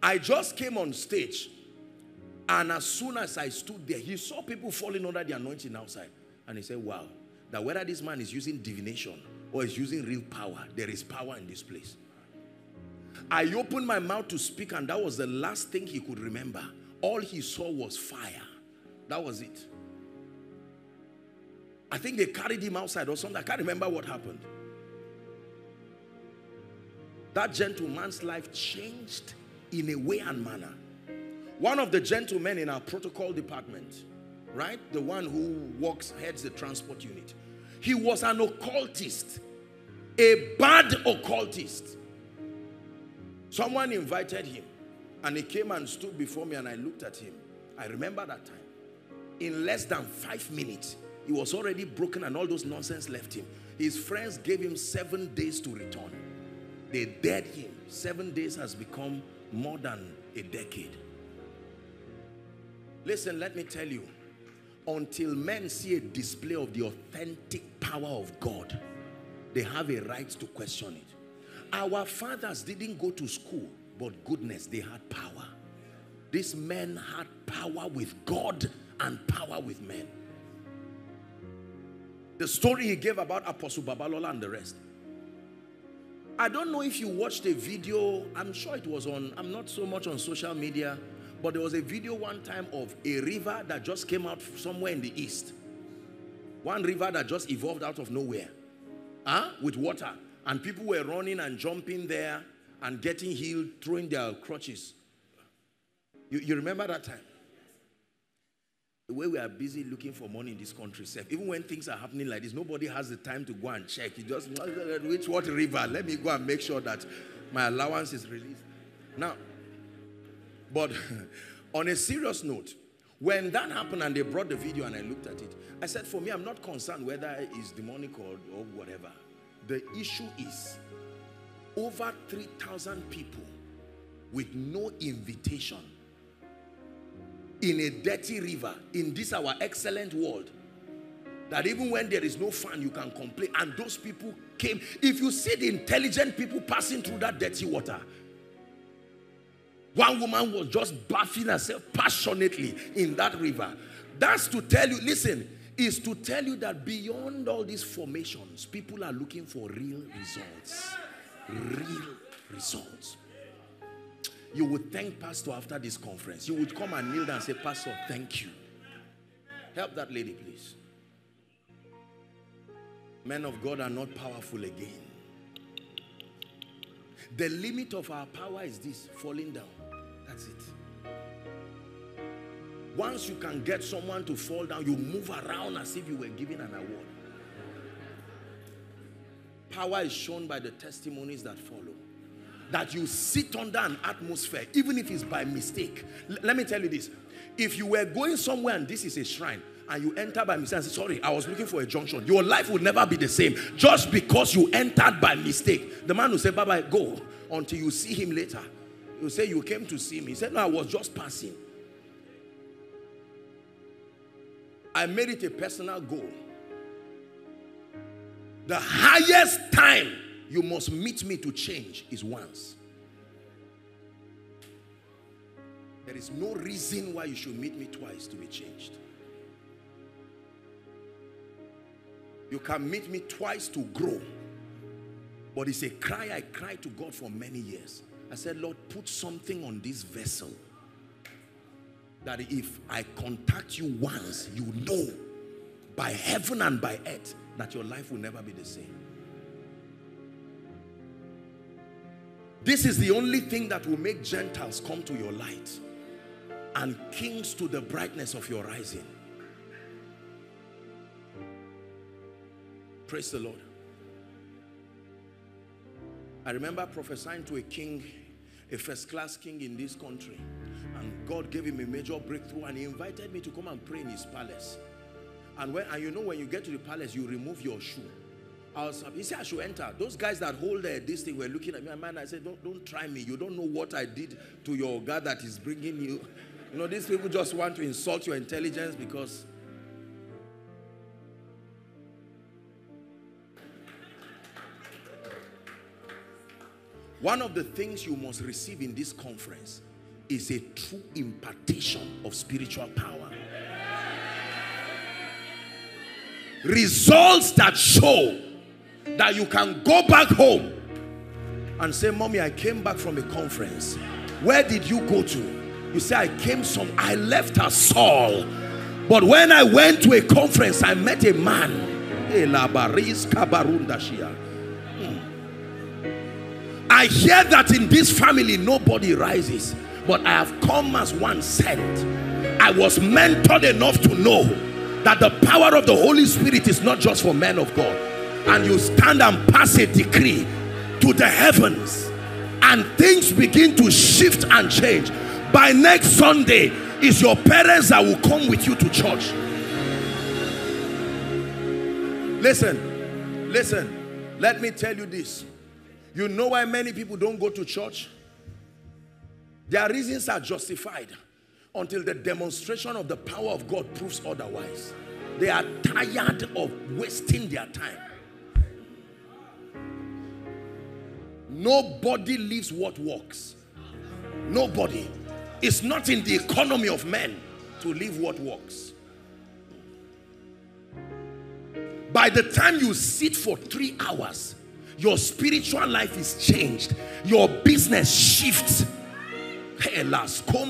I just came on stage, and as soon as I stood there, he saw people falling under the anointing outside, and he said, wow, that whether this man is using divination or is using real power, there is power in this place. I opened my mouth to speak, and that was the last thing he could remember. All he saw was fire. That was it. I think they carried him outside or something. I can't remember what happened. That gentleman's life changed in a way and manner. One of the gentlemen in our protocol department, right? The one who works, heads the transport unit. He was an occultist. A bad occultist. Someone invited him. And he came and stood before me and I looked at him. I remember that time. In less than five minutes, he was already broken and all those nonsense left him. His friends gave him seven days to return. They dared him. Seven days has become more than a decade. Listen, let me tell you. Until men see a display of the authentic power of God, they have a right to question it. Our fathers didn't go to school, but goodness, they had power. These men had power with God and power with men. The story he gave about Apostle Babalola and the rest. I don't know if you watched a video, I'm sure it was on, I'm not so much on social media, but there was a video one time of a river that just came out somewhere in the east. One river that just evolved out of nowhere, huh? With water. And people were running and jumping there and getting healed, throwing their crutches. You, you remember that time? The way we are busy looking for money in this country, sir. Even when things are happening like this, nobody has the time to go and check. You just, which what river? Let me go and make sure that my allowance is released. Now, but on a serious note, when that happened and they brought the video and I looked at it, I said, for me, I'm not concerned whether it's demonic or, or whatever. The issue is over three thousand people with no invitation in a dirty river, in this our excellent world, that even when there is no fan, you can complain. And those people came. If you see the intelligent people passing through that dirty water, one woman was just bathing herself passionately in that river. That's to tell you, listen, is to tell you that beyond all these formations, people are looking for real results. Real results. You would thank Pastor after this conference. You would come and kneel down and say, Pastor, thank you. Help that lady, please. Men of God are not powerful again. The limit of our power is this, falling down. That's it. Once you can get someone to fall down, you move around as if you were given an award. Power is shown by the testimonies that follow. That you sit under an atmosphere, even if it's by mistake. L- let me tell you this. If you were going somewhere and this is a shrine, and you enter by mistake and say, sorry, I was looking for a junction, your life will never be the same just because you entered by mistake. The man will say, bye-bye, go, until you see him later. He'll say, you came to see me. He said, no, I was just passing. I made it a personal goal. The highest time you must meet me to change is once. There is no reason why you should meet me twice to be changed. You can meet me twice to grow. But it's a cry I cried to God for many years. I said, Lord, put something on this vessel that if I contact you once, you know by heaven and by earth that your life will never be the same. This is the only thing that will make Gentiles come to your light and kings to the brightness of your rising. Praise the Lord. I remember prophesying to a king, a first-class king in this country, and God gave him a major breakthrough, and he invited me to come and pray in his palace. And when, and you know, when you get to the palace, you remove your shoe. I was, he said, I should enter. Those guys that hold uh, this thing were looking at me, and man, I said, don't, don't try me. You don't know what I did to your God that is bringing you. You know, these people just want to insult your intelligence because... One of the things you must receive in this conference is a true impartation of spiritual power. Results that show that you can go back home and say, Mommy, I came back from a conference. Where did you go to? You say, I came some, I left as Saul. But when I went to a conference, I met a man. I hear that in this family nobody rises, but I have come as one sent. I was mentored enough to know that the power of the Holy Spirit is not just for men of God. And you stand and pass a decree to the heavens, and things begin to shift and change. By next Sunday, it's your parents that will come with you to church. Listen, listen, let me tell you this. You know why many people don't go to church? Their reasons are justified until the demonstration of the power of God proves otherwise. They are tired of wasting their time. Nobody lives what works. Nobody. It's not in the economy of men to live what works. By the time you sit for three hours, your spiritual life is changed. Your business shifts. Everything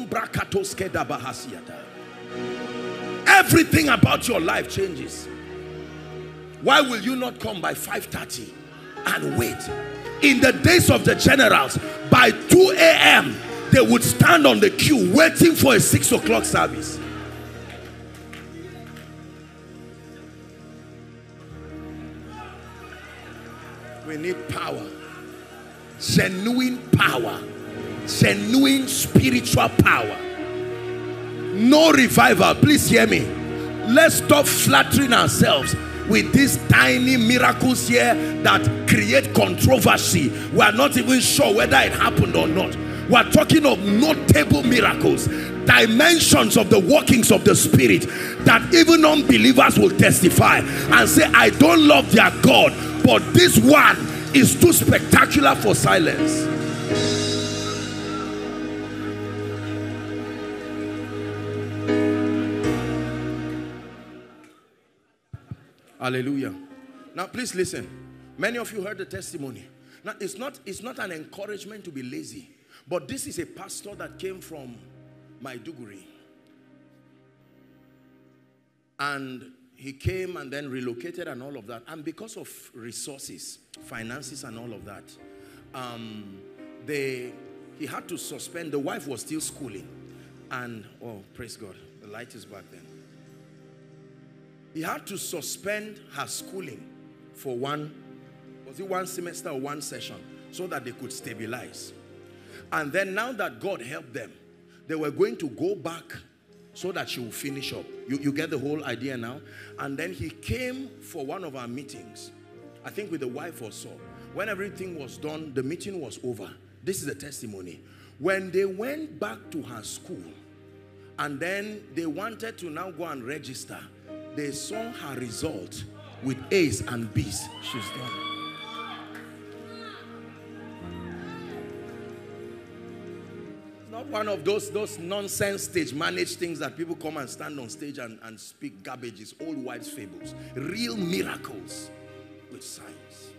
about your life changes. Why will you not come by five thirty and wait? In the days of the generals, by two A M they would stand on the queue waiting for a six o'clock service. We need power, genuine power, genuine spiritual power. No revival, please hear me. Let's stop flattering ourselves with these tiny miracles here that create controversy. We are not even sure whether it happened or not. We are talking of notable miracles, dimensions of the workings of the Spirit that even non-believers will testify and say, I don't love their God, but this one is too spectacular for silence. Hallelujah. Now please listen. Many of you heard the testimony. Now it's not, it's not an encouragement to be lazy, but this is a pastor that came from Maiduguri. And he came and then relocated and all of that. And because of resources, finances and all of that, um, they, he had to suspend. The wife was still schooling. And, oh, praise God, the light is back then. He had to suspend her schooling for one, was it one semester or one session, so that they could stabilize. And then now that God helped them, they were going to go back so that she will finish up. You, you get the whole idea now? And then he came for one of our meetings, I think with the wife or so. When everything was done, the meeting was over. This is a testimony. When they went back to her school, and then they wanted to now go and register, They saw her result with A's and B's. She's done. One of those those nonsense stage managed things that people come and stand on stage and, and speak garbages, old wives' fables. Real miracles with signs.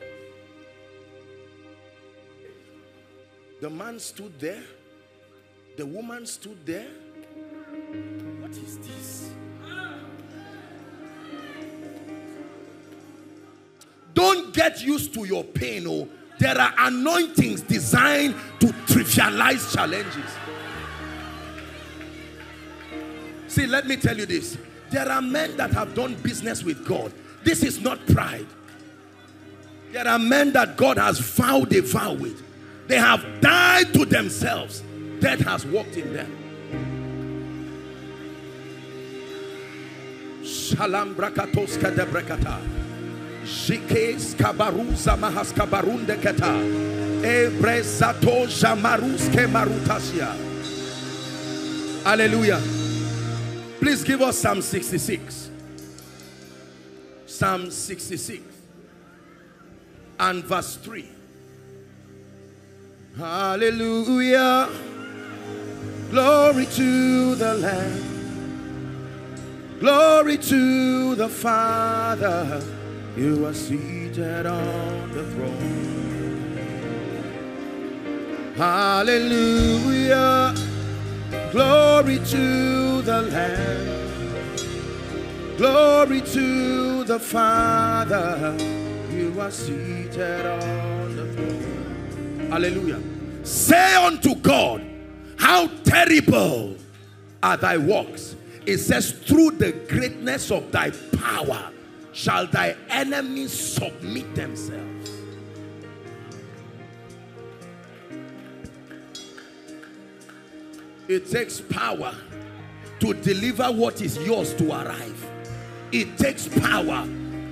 The man stood there. The woman stood there. What is this? Don't get used to your pain, oh. There are anointings designed to trivialize challenges. See, let me tell you this. There are men that have done business with God. This is not pride. There are men that God has vowed a vow with. They have died to themselves. Death has walked in them. Shalom brakatoska de brakata. Jikes kabaruza mahas kabarunde keta. Ebrezato jamaruske marutasia. Hallelujah. Please give us Psalm sixty-six. Psalm sixty-six. And verse three. Hallelujah. Glory to the Lamb. Glory to the Father. You are seated on the throne. Hallelujah. Glory to the Lamb. Glory to the Father. You are seated on the throne. Hallelujah. Say unto God, how terrible are thy works. It says, through the greatness of thy power shall thy enemies submit themselves. It takes power to deliver what is yours to arrive. It takes power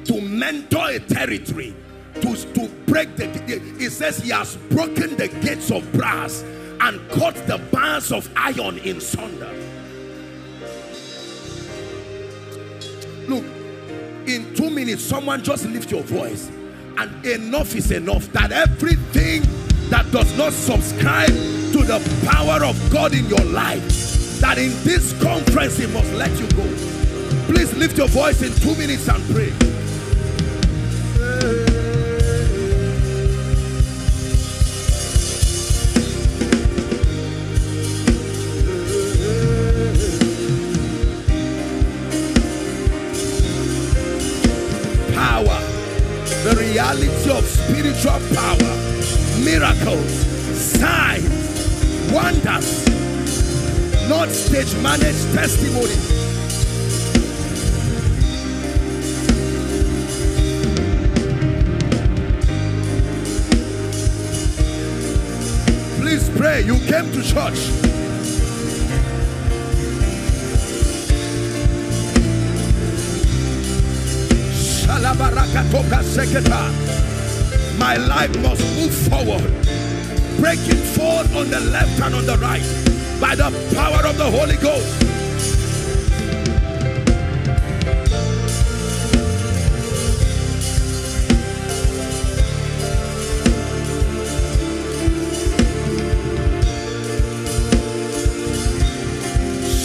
to mentor a territory, to, to break the... It says he has broken the gates of brass and cut the bars of iron in sunder. Look, in two minutes, someone just lift your voice and enough is enough, that everything that does not subscribe to the power of God in your life, that in this conference he must let you go. Please lift your voice in two minutes and pray. Power, the reality of spiritual power, miracles, signs, wonders, not stage managed testimony. Please pray. You came to church. My life must move forward. Breaking forth on the left and on the right by the power of the Holy Ghost.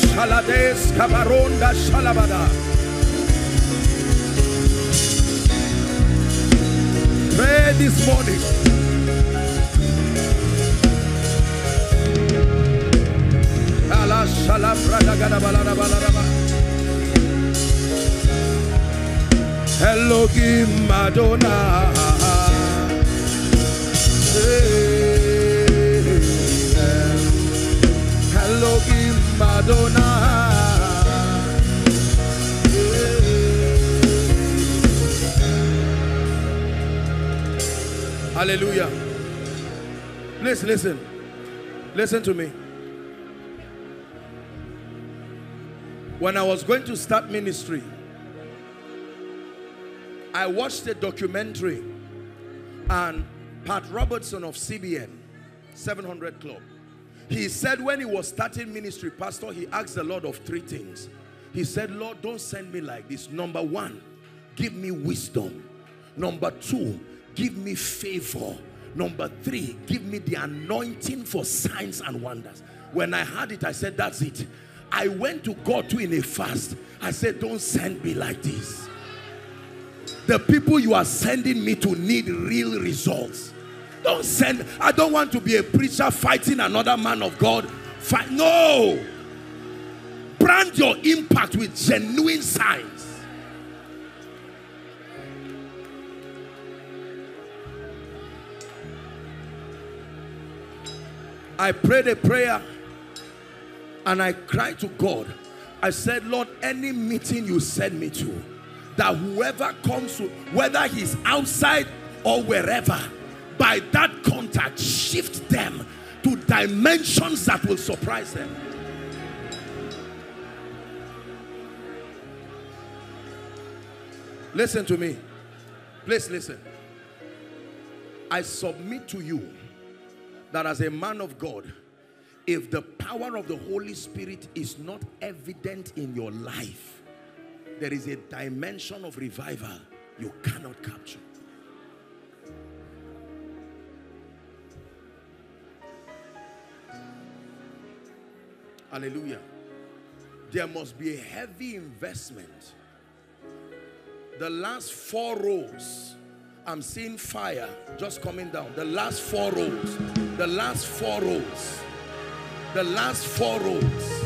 Shalades Kabaronda Shalabada. Pray this morning. Elohim Madonna, Elohim Madonna. Hallelujah. Please listen. Listen to me. When I was going to start ministry, I watched a documentary and Pat Robertson of C B N, seven hundred Club. He said when he was starting ministry, pastor, he asked the Lord of three things. He said, Lord, don't send me like this. Number one, give me wisdom. Number two, give me favor. Number three, give me the anointing for signs and wonders. When I heard it, I said, that's it. I went to God too in a fast. I said, don't send me like this. The people you are sending me to need real results. Don't send. I don't want to be a preacher fighting another man of God. Fight, no. Brand your impact with genuine signs. I prayed a prayer and I cried to God. I said, Lord, any meeting you send me to, that whoever comes to, whether he's outside or wherever, by that contact, shift them to dimensions that will surprise them. Listen to me. Please listen. I submit to you that as a man of God, if the power of the Holy Spirit is not evident in your life, there is a dimension of revival you cannot capture. Hallelujah. There must be a heavy investment. The last four rows, I'm seeing fire just coming down. The last four rows, the last four rows, the last four rows.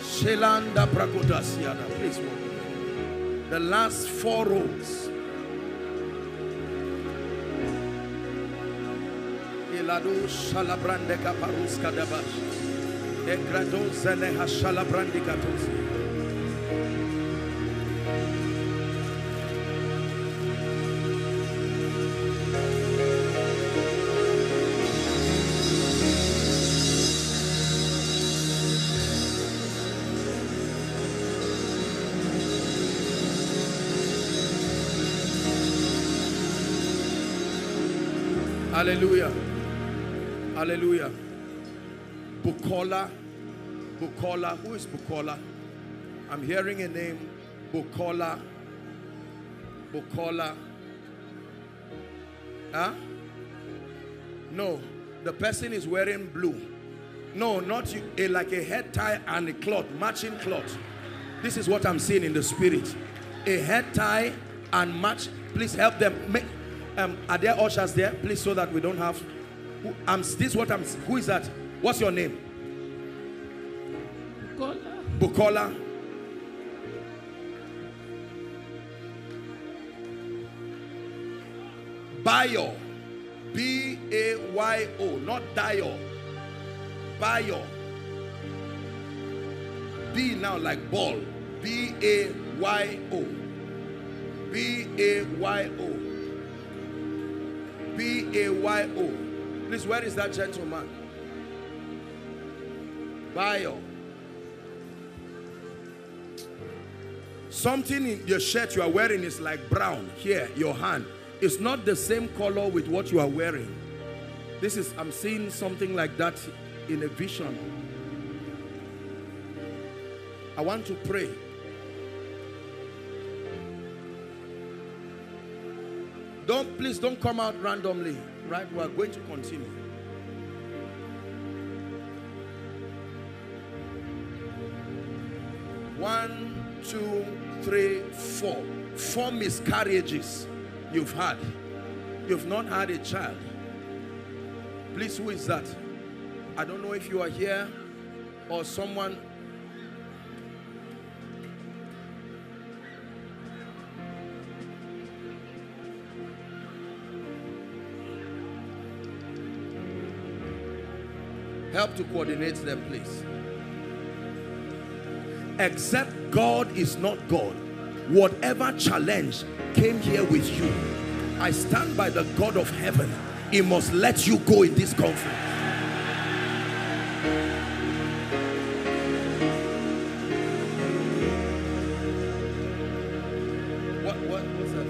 Shelanda Prakodasiana, please walk. The last four rows. Hallelujah. Hallelujah. Bukola, Bukola, who is Bukola? I'm hearing a name, Bukola, Bukola. Huh? No, the person is wearing blue. No, not you, a, like a head tie and a cloth, matching cloth. This is what I'm seeing in the spirit. A head tie and match. Please help them. Make, um, are there ushers there? Please, so that we don't have. Who, I'm, this is what I'm. Who is that? What's your name? Bukola. Bukola. Bayo. B A Y O. Not Dio. Bayo. B now like ball. B A Y O. B A Y O. B A Y O. Please, where is that gentleman? Bio. Something in your shirt you are wearing is like brown here, your hand. It's not the same color with what you are wearing. This is, I'm seeing something like that in a vision. I want to pray. Don't, please don't come out randomly, right? We are going to continue. One, two, three, four. Four miscarriages you've had. You've not had a child. Please, who is that? I don't know if you are here or someone. Help to coordinate them, please. Except God is not God, whatever challenge came here with you, I stand by the God of heaven. He must let you go in this conflict. What, what was that?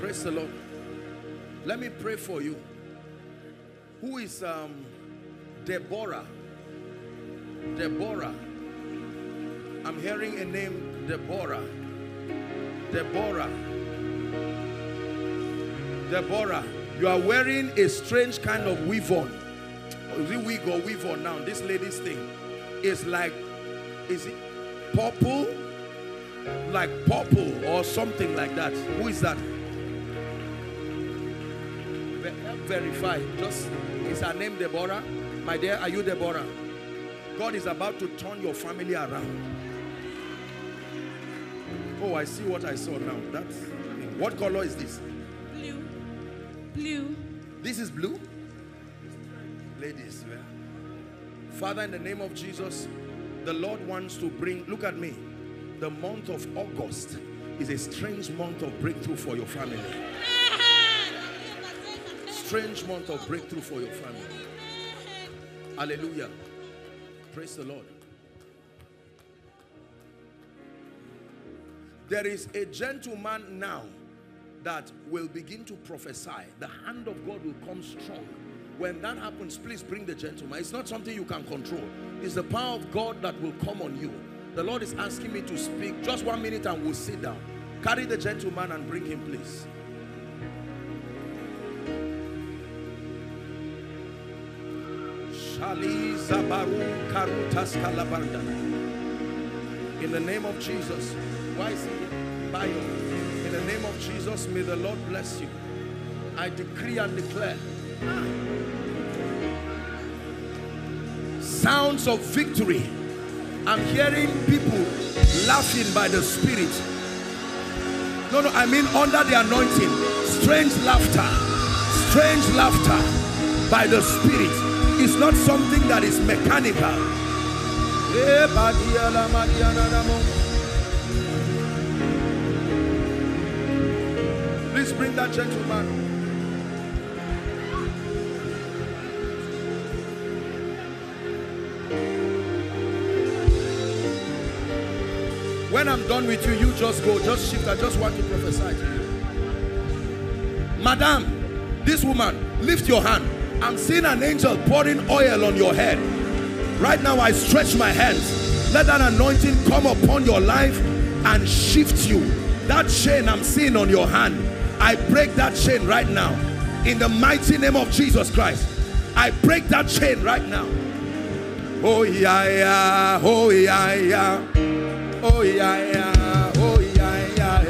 Praise the Lord. Let me pray for you. Who is um, Deborah? Deborah. I'm hearing a name, Deborah. Deborah. Deborah. You are wearing a strange kind of weave on. Is it wig or weave on now? This lady's thing is like, is it purple? Like purple or something like that. Who is that? Verify. Just, is her name Deborah? My dear, are you Deborah? God is about to turn your family around. Oh, I see what I saw now. That's, what color is this? Blue. Blue. This is blue? Ladies, yeah. Father, in the name of Jesus, the Lord wants to bring, look at me, the month of August is a strange month of breakthrough for your family. Strange month of breakthrough for your family. Hallelujah. Praise the Lord. There is a gentleman now that will begin to prophesy. The hand of God will come strong. When that happens, please bring the gentleman. It's not something you can control. It's the power of God that will come on you. The Lord is asking me to speak. Just one minute and we'll sit down. Carry the gentleman and bring him, please. In the name of Jesus. Why is it by you? In the name of Jesus, may the Lord bless you. I decree and declare. Ah. Sounds of victory. I'm hearing people laughing by the Spirit. No, no, I mean under the anointing. Strange laughter. Strange laughter by the Spirit. It's not something that is mechanical. Please bring that gentleman. When I'm done with you, you just go, just shift. I just want to prophesy to you. Madam, this woman, lift your hand. I'm seeing an angel pouring oil on your head. Right now I stretch my hands. Let that anointing come upon your life and shift you. That chain I'm seeing on your hand, I break that chain right now. In the mighty name of Jesus Christ, I break that chain right now. Oh yeah, yeah. Oh yeah, yeah. Oh yeah, yeah. Oh yeah, yeah.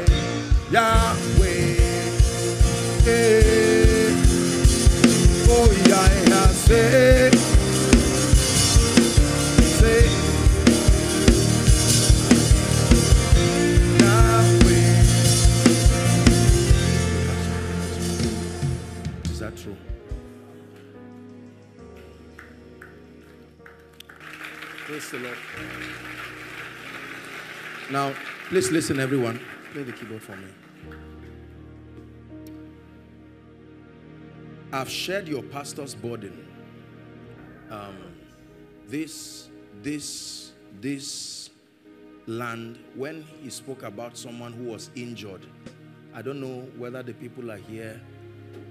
Yahweh. Hey. Oh yeah, yeah. Say. Say. True. Praise the Lord. Now, please listen, everyone. Play the keyboard for me. I've shared your pastor's burden. Um, this, this, this land, when he spoke about someone who was injured, I don't know whether the people are here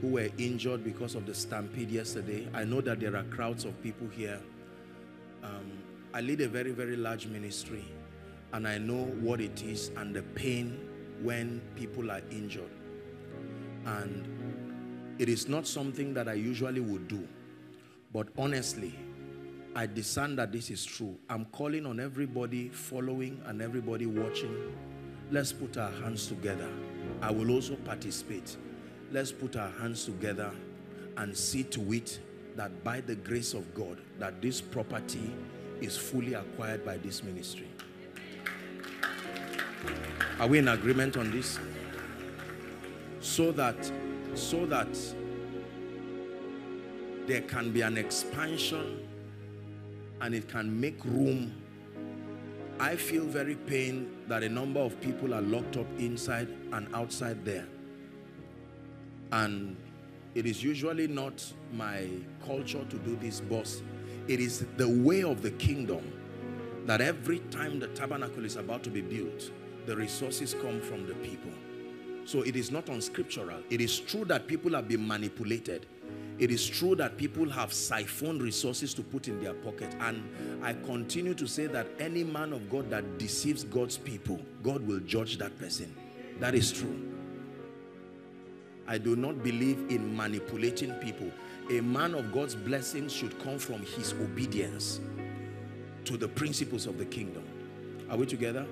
who were injured because of the stampede yesterday. I know that there are crowds of people here. Um, I lead a very, very large ministry, and I know what it is and the pain when people are injured. And it is not something that I usually would do. But honestly, I discern that this is true. I'm calling on everybody following and everybody watching. Let's put our hands together. I will also participate. Let's put our hands together and see to it that by the grace of God, that this property is fully acquired by this ministry. Are we in agreement on this? So that, so that there can be an expansion and it can make room. I feel very pain that a number of people are locked up inside and outside there. And it is usually not my culture to do this, boss. It is the way of the kingdom that every time the tabernacle is about to be built, the resources come from the people. So it is not unscriptural. It is true that people have been manipulated. It is true that people have siphoned resources to put in their pocket, and I continue to say that any man of God that deceives God's people, God will judge that person. That is true. I do not believe in manipulating people. A man of God's blessings should come from his obedience to the principles of the kingdom. Are we together?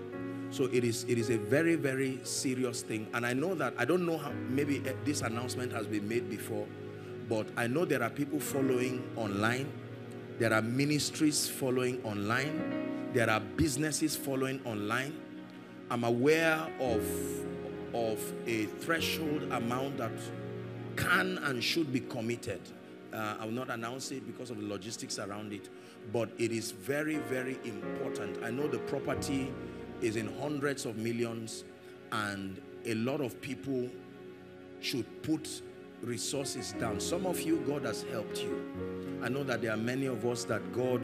So it is, it is a very, very serious thing. And I know that, I don't know how, maybe this announcement has been made before, but I know there are people following online. There are ministries following online. There are businesses following online. I'm aware of, of a threshold amount that can and should be committed. Uh, I will not announce it because of the logistics around it, but it is very, very important. I know the property is in hundreds of millions, and a lot of people should put resources down. Some of you, God has helped you. I know that there are many of us that God,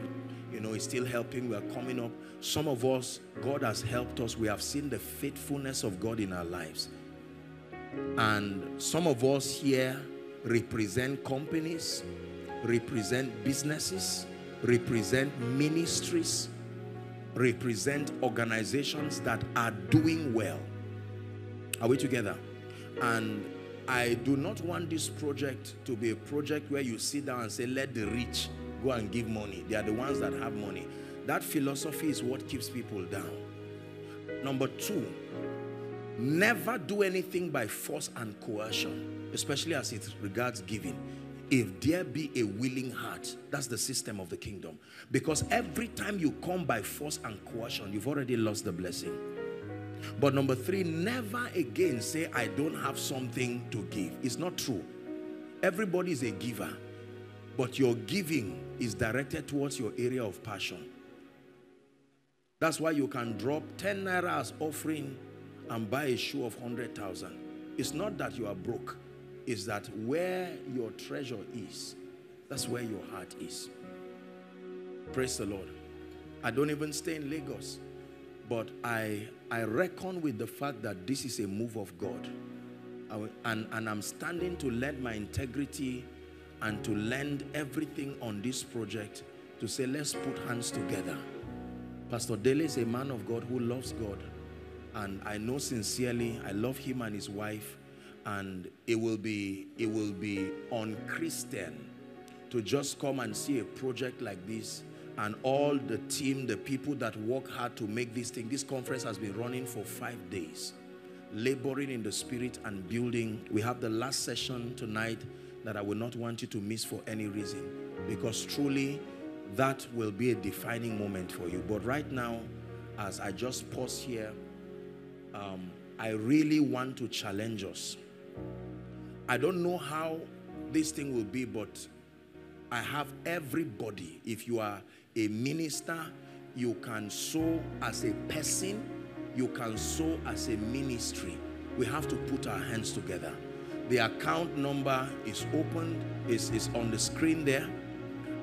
you know, is still helping. We are coming up. Some of us, God has helped us. We have seen the faithfulness of God in our lives. And some of us here represent companies, represent businesses, represent ministries, represent organizations that are doing well. Are we together? And I do not want this project to be a project where you sit down and say, let the rich go and give money. They are the ones that have money. That philosophy is what keeps people down. Number two, never do anything by force and coercion, especially as it regards giving. If there be a willing heart, that's the system of the kingdom. Because every time you come by force and coercion, you've already lost the blessing. But number three, never again say, I don't have something to give. It's not true. Everybody is a giver, but your giving is directed towards your area of passion. That's why you can drop ten naira as offering and buy a shoe of one hundred thousand. It's not that you are broke. It's that where your treasure is, that's where your heart is. Praise the Lord. I don't even stay in Lagos, but I, I reckon with the fact that this is a move of God. I, and, and I'm standing to lend my integrity and to lend everything on this project to say, let's put hands together. Pastor Dele is a man of God who loves God. And I know sincerely, I love him and his wife, and it will be, it will be un-Christian to just come and see a project like this and all the team, the people that work hard to make this thing. This conference has been running for five days, laboring in the spirit and building. We have the last session tonight that I will not want you to miss for any reason, because truly that will be a defining moment for you. But right now, as I just pause here, Um, I really want to challenge us. I don't know how this thing will be, but I have everybody. If you are a minister, you can sow as a person, you can sow as a ministry. We have to put our hands together. The account number is opened, is, is on the screen there,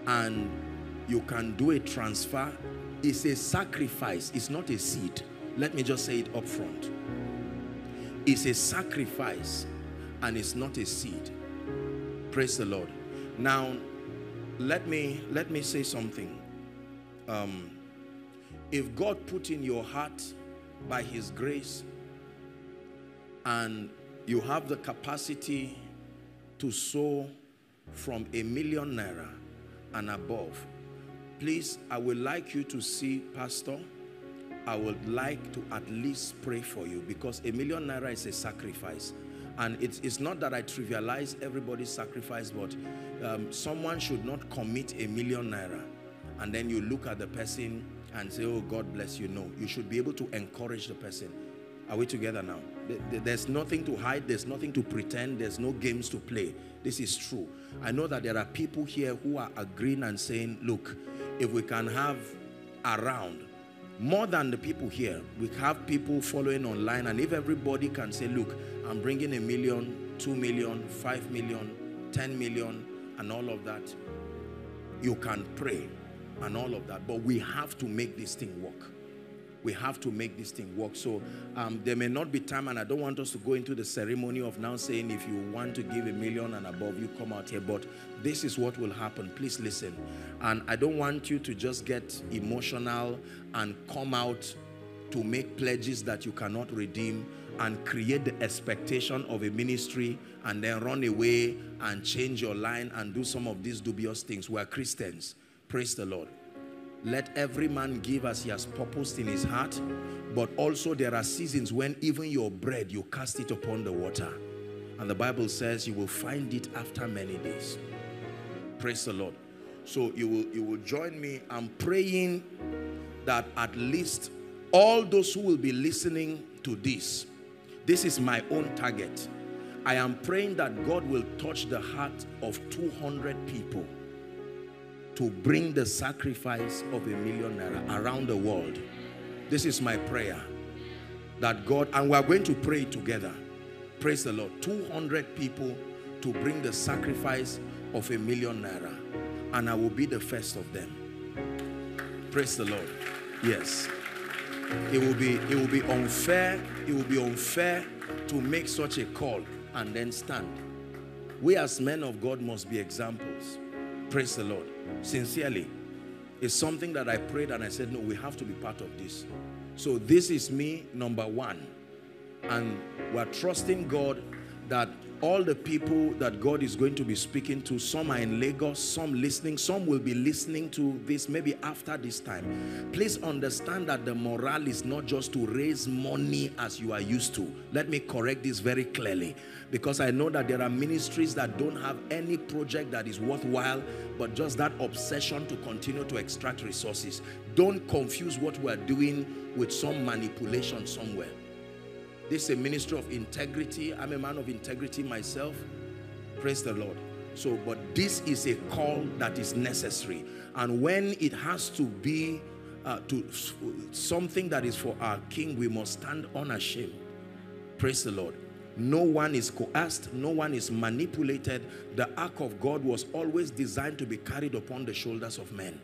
and you can do a transfer. It's a sacrifice, it's not a seed. Let me just say it up front. It's a sacrifice and it's not a seed. Praise the Lord. Now, let me, let me say something. Um, if God put in your heart by His grace and you have the capacity to sow from a million naira and above, please, I would like you to see Pastor. I would like to at least pray for you, because a million naira is a sacrifice. And it's, it's not that I trivialize everybody's sacrifice, but um, someone should not commit a million naira and then you look at the person and say, oh, God bless you. No, you should be able to encourage the person. Are we together now? There's nothing to hide. There's nothing to pretend. There's no games to play. This is true. I know that there are people here who are agreeing and saying, look, if we can have around more than the people here, we have people following online, and if everybody can say, look, I'm bringing a million, two million, five million, ten million, and all of that, you can pray and all of that. But we have to make this thing work. We have to make this thing work. So um, there may not be time, and I don't want us to go into the ceremony of now saying if you want to give a million and above, you come out here. But this is what will happen. Please listen. And I don't want you to just get emotional and come out to make pledges that you cannot redeem and create the expectation of a ministry and then run away and change your line and do some of these dubious things. We are Christians. Praise the Lord. Let every man give as he has purposed in his heart, but also there are seasons when even your bread, you cast it upon the water. And the Bible says you will find it after many days. Praise the Lord. So you will, you will join me. I'm praying that at least all those who will be listening to this, this is my own target. I am praying that God will touch the heart of two hundred people to bring the sacrifice of a million naira around the world. This is my prayer. That God, and we are going to pray together. Praise the Lord. two hundred people to bring the sacrifice of a million naira. And I will be the first of them. Praise the Lord. Yes. It will be, it will be unfair. It will be unfair to make such a call and then stand. We as men of God must be examples. Praise the Lord. Sincerely, it's something that I prayed and I said, no, we have to be part of this. So this is me, number one. And we're trusting God that all the people that God is going to be speaking to, some are in Lagos, some listening, some will be listening to this maybe after this time. Please understand that the morale is not just to raise money as you are used to. Let me correct this very clearly, because I know that there are ministries that don't have any project that is worthwhile, but just that obsession to continue to extract resources. Don't confuse what we're doing with some manipulation somewhere. This is a ministry of integrity. I'm a man of integrity myself. Praise the Lord. So, but this is a call that is necessary. And when it has to be uh, to something that is for our King, we must stand unashamed. Praise the Lord. No one is coerced. No one is manipulated. The ark of God was always designed to be carried upon the shoulders of men.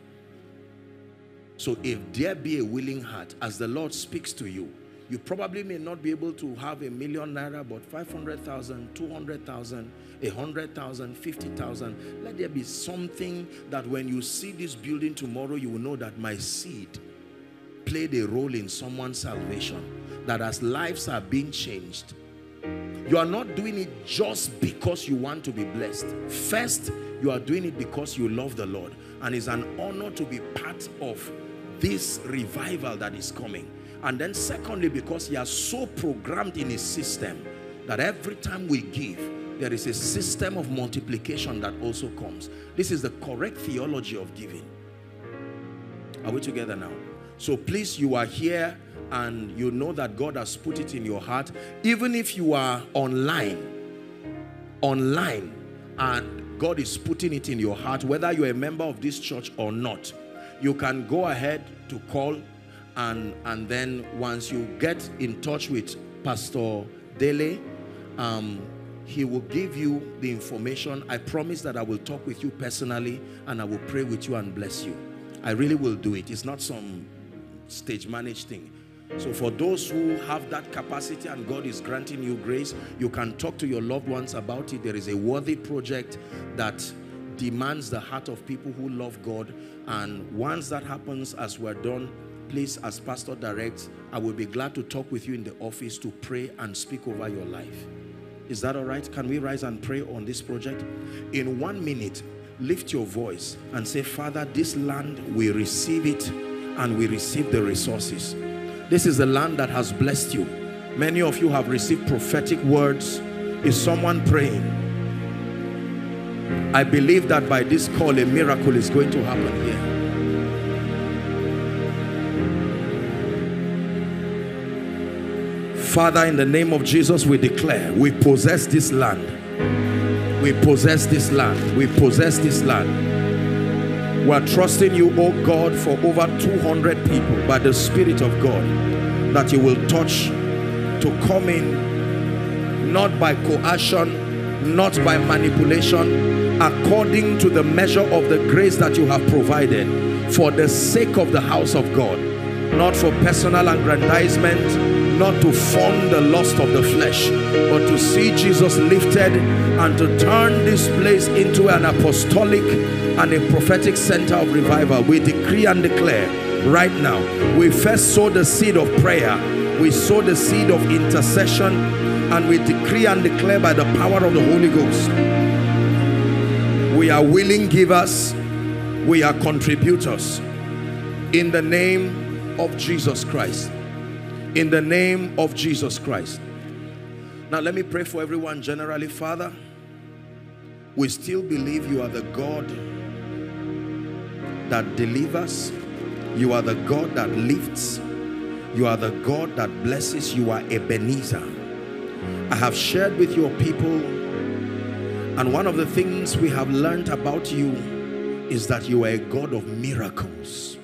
So if there be a willing heart, as the Lord speaks to you, you probably may not be able to have a million naira, but five hundred thousand, two hundred thousand, one hundred thousand, fifty thousand. Let there be something that when you see this building tomorrow, you will know that my seed played a role in someone's salvation. That as lives are being changed, you are not doing it just because you want to be blessed. First, you are doing it because you love the Lord. And it's an honor to be part of this revival that is coming. And then secondly, because he is so programmed in his system that every time we give, there is a system of multiplication that also comes. This is the correct theology of giving. Are we together now? So please, you are here and you know that God has put it in your heart. Even if you are online, online, and God is putting it in your heart, whether you're a member of this church or not, you can go ahead to call. And, and then once you get in touch with Pastor Dele, um, he will give you the information. I promise that I will talk with you personally and I will pray with you and bless you. I really will do it. It's not some stage managed thing. So for those who have that capacity and God is granting you grace, you can talk to your loved ones about it. There is a worthy project that demands the heart of people who love God. And once that happens, as we're done, please, as pastor directs, I will be glad to talk with you in the office to pray and speak over your life. Is that all right? Can we rise and pray on this project? In one minute, lift your voice and say, Father, this land, we receive it and we receive the resources. This is the land that has blessed you. Many of you have received prophetic words. Is someone praying? I believe that by this call, a miracle is going to happen here. Father, in the name of Jesus, we declare, we possess this land. We possess this land. We possess this land. We are trusting you, oh God, for over two hundred people by the Spirit of God, that you will touch to come in, not by coercion, not by manipulation, according to the measure of the grace that you have provided for the sake of the house of God. not for personal aggrandizement, not to form the lust of the flesh, but to see Jesus lifted and to turn this place into an apostolic and a prophetic center of revival. We decree and declare right now, we first sow the seed of prayer, we sow the seed of intercession, and we decree and declare by the power of the Holy Ghost, we are willing givers, we are contributors, in the name of Jesus Christ, in the name of Jesus Christ. Now let me pray for everyone generally. Father, we still believe you are the God that delivers, you are the God that lifts, you are the God that blesses, you are Ebenezer. I have shared with your people, and one of the things we have learned about you is that you are a God of miracles.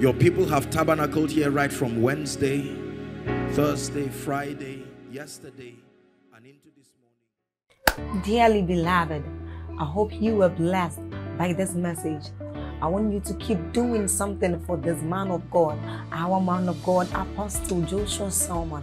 Your people have tabernacled here right from Wednesday, Thursday, Friday, yesterday, and into this morning. Dearly beloved, I hope you were blessed by this message. I want you to keep doing something for this man of God, our man of God, Apostle Joshua Selman.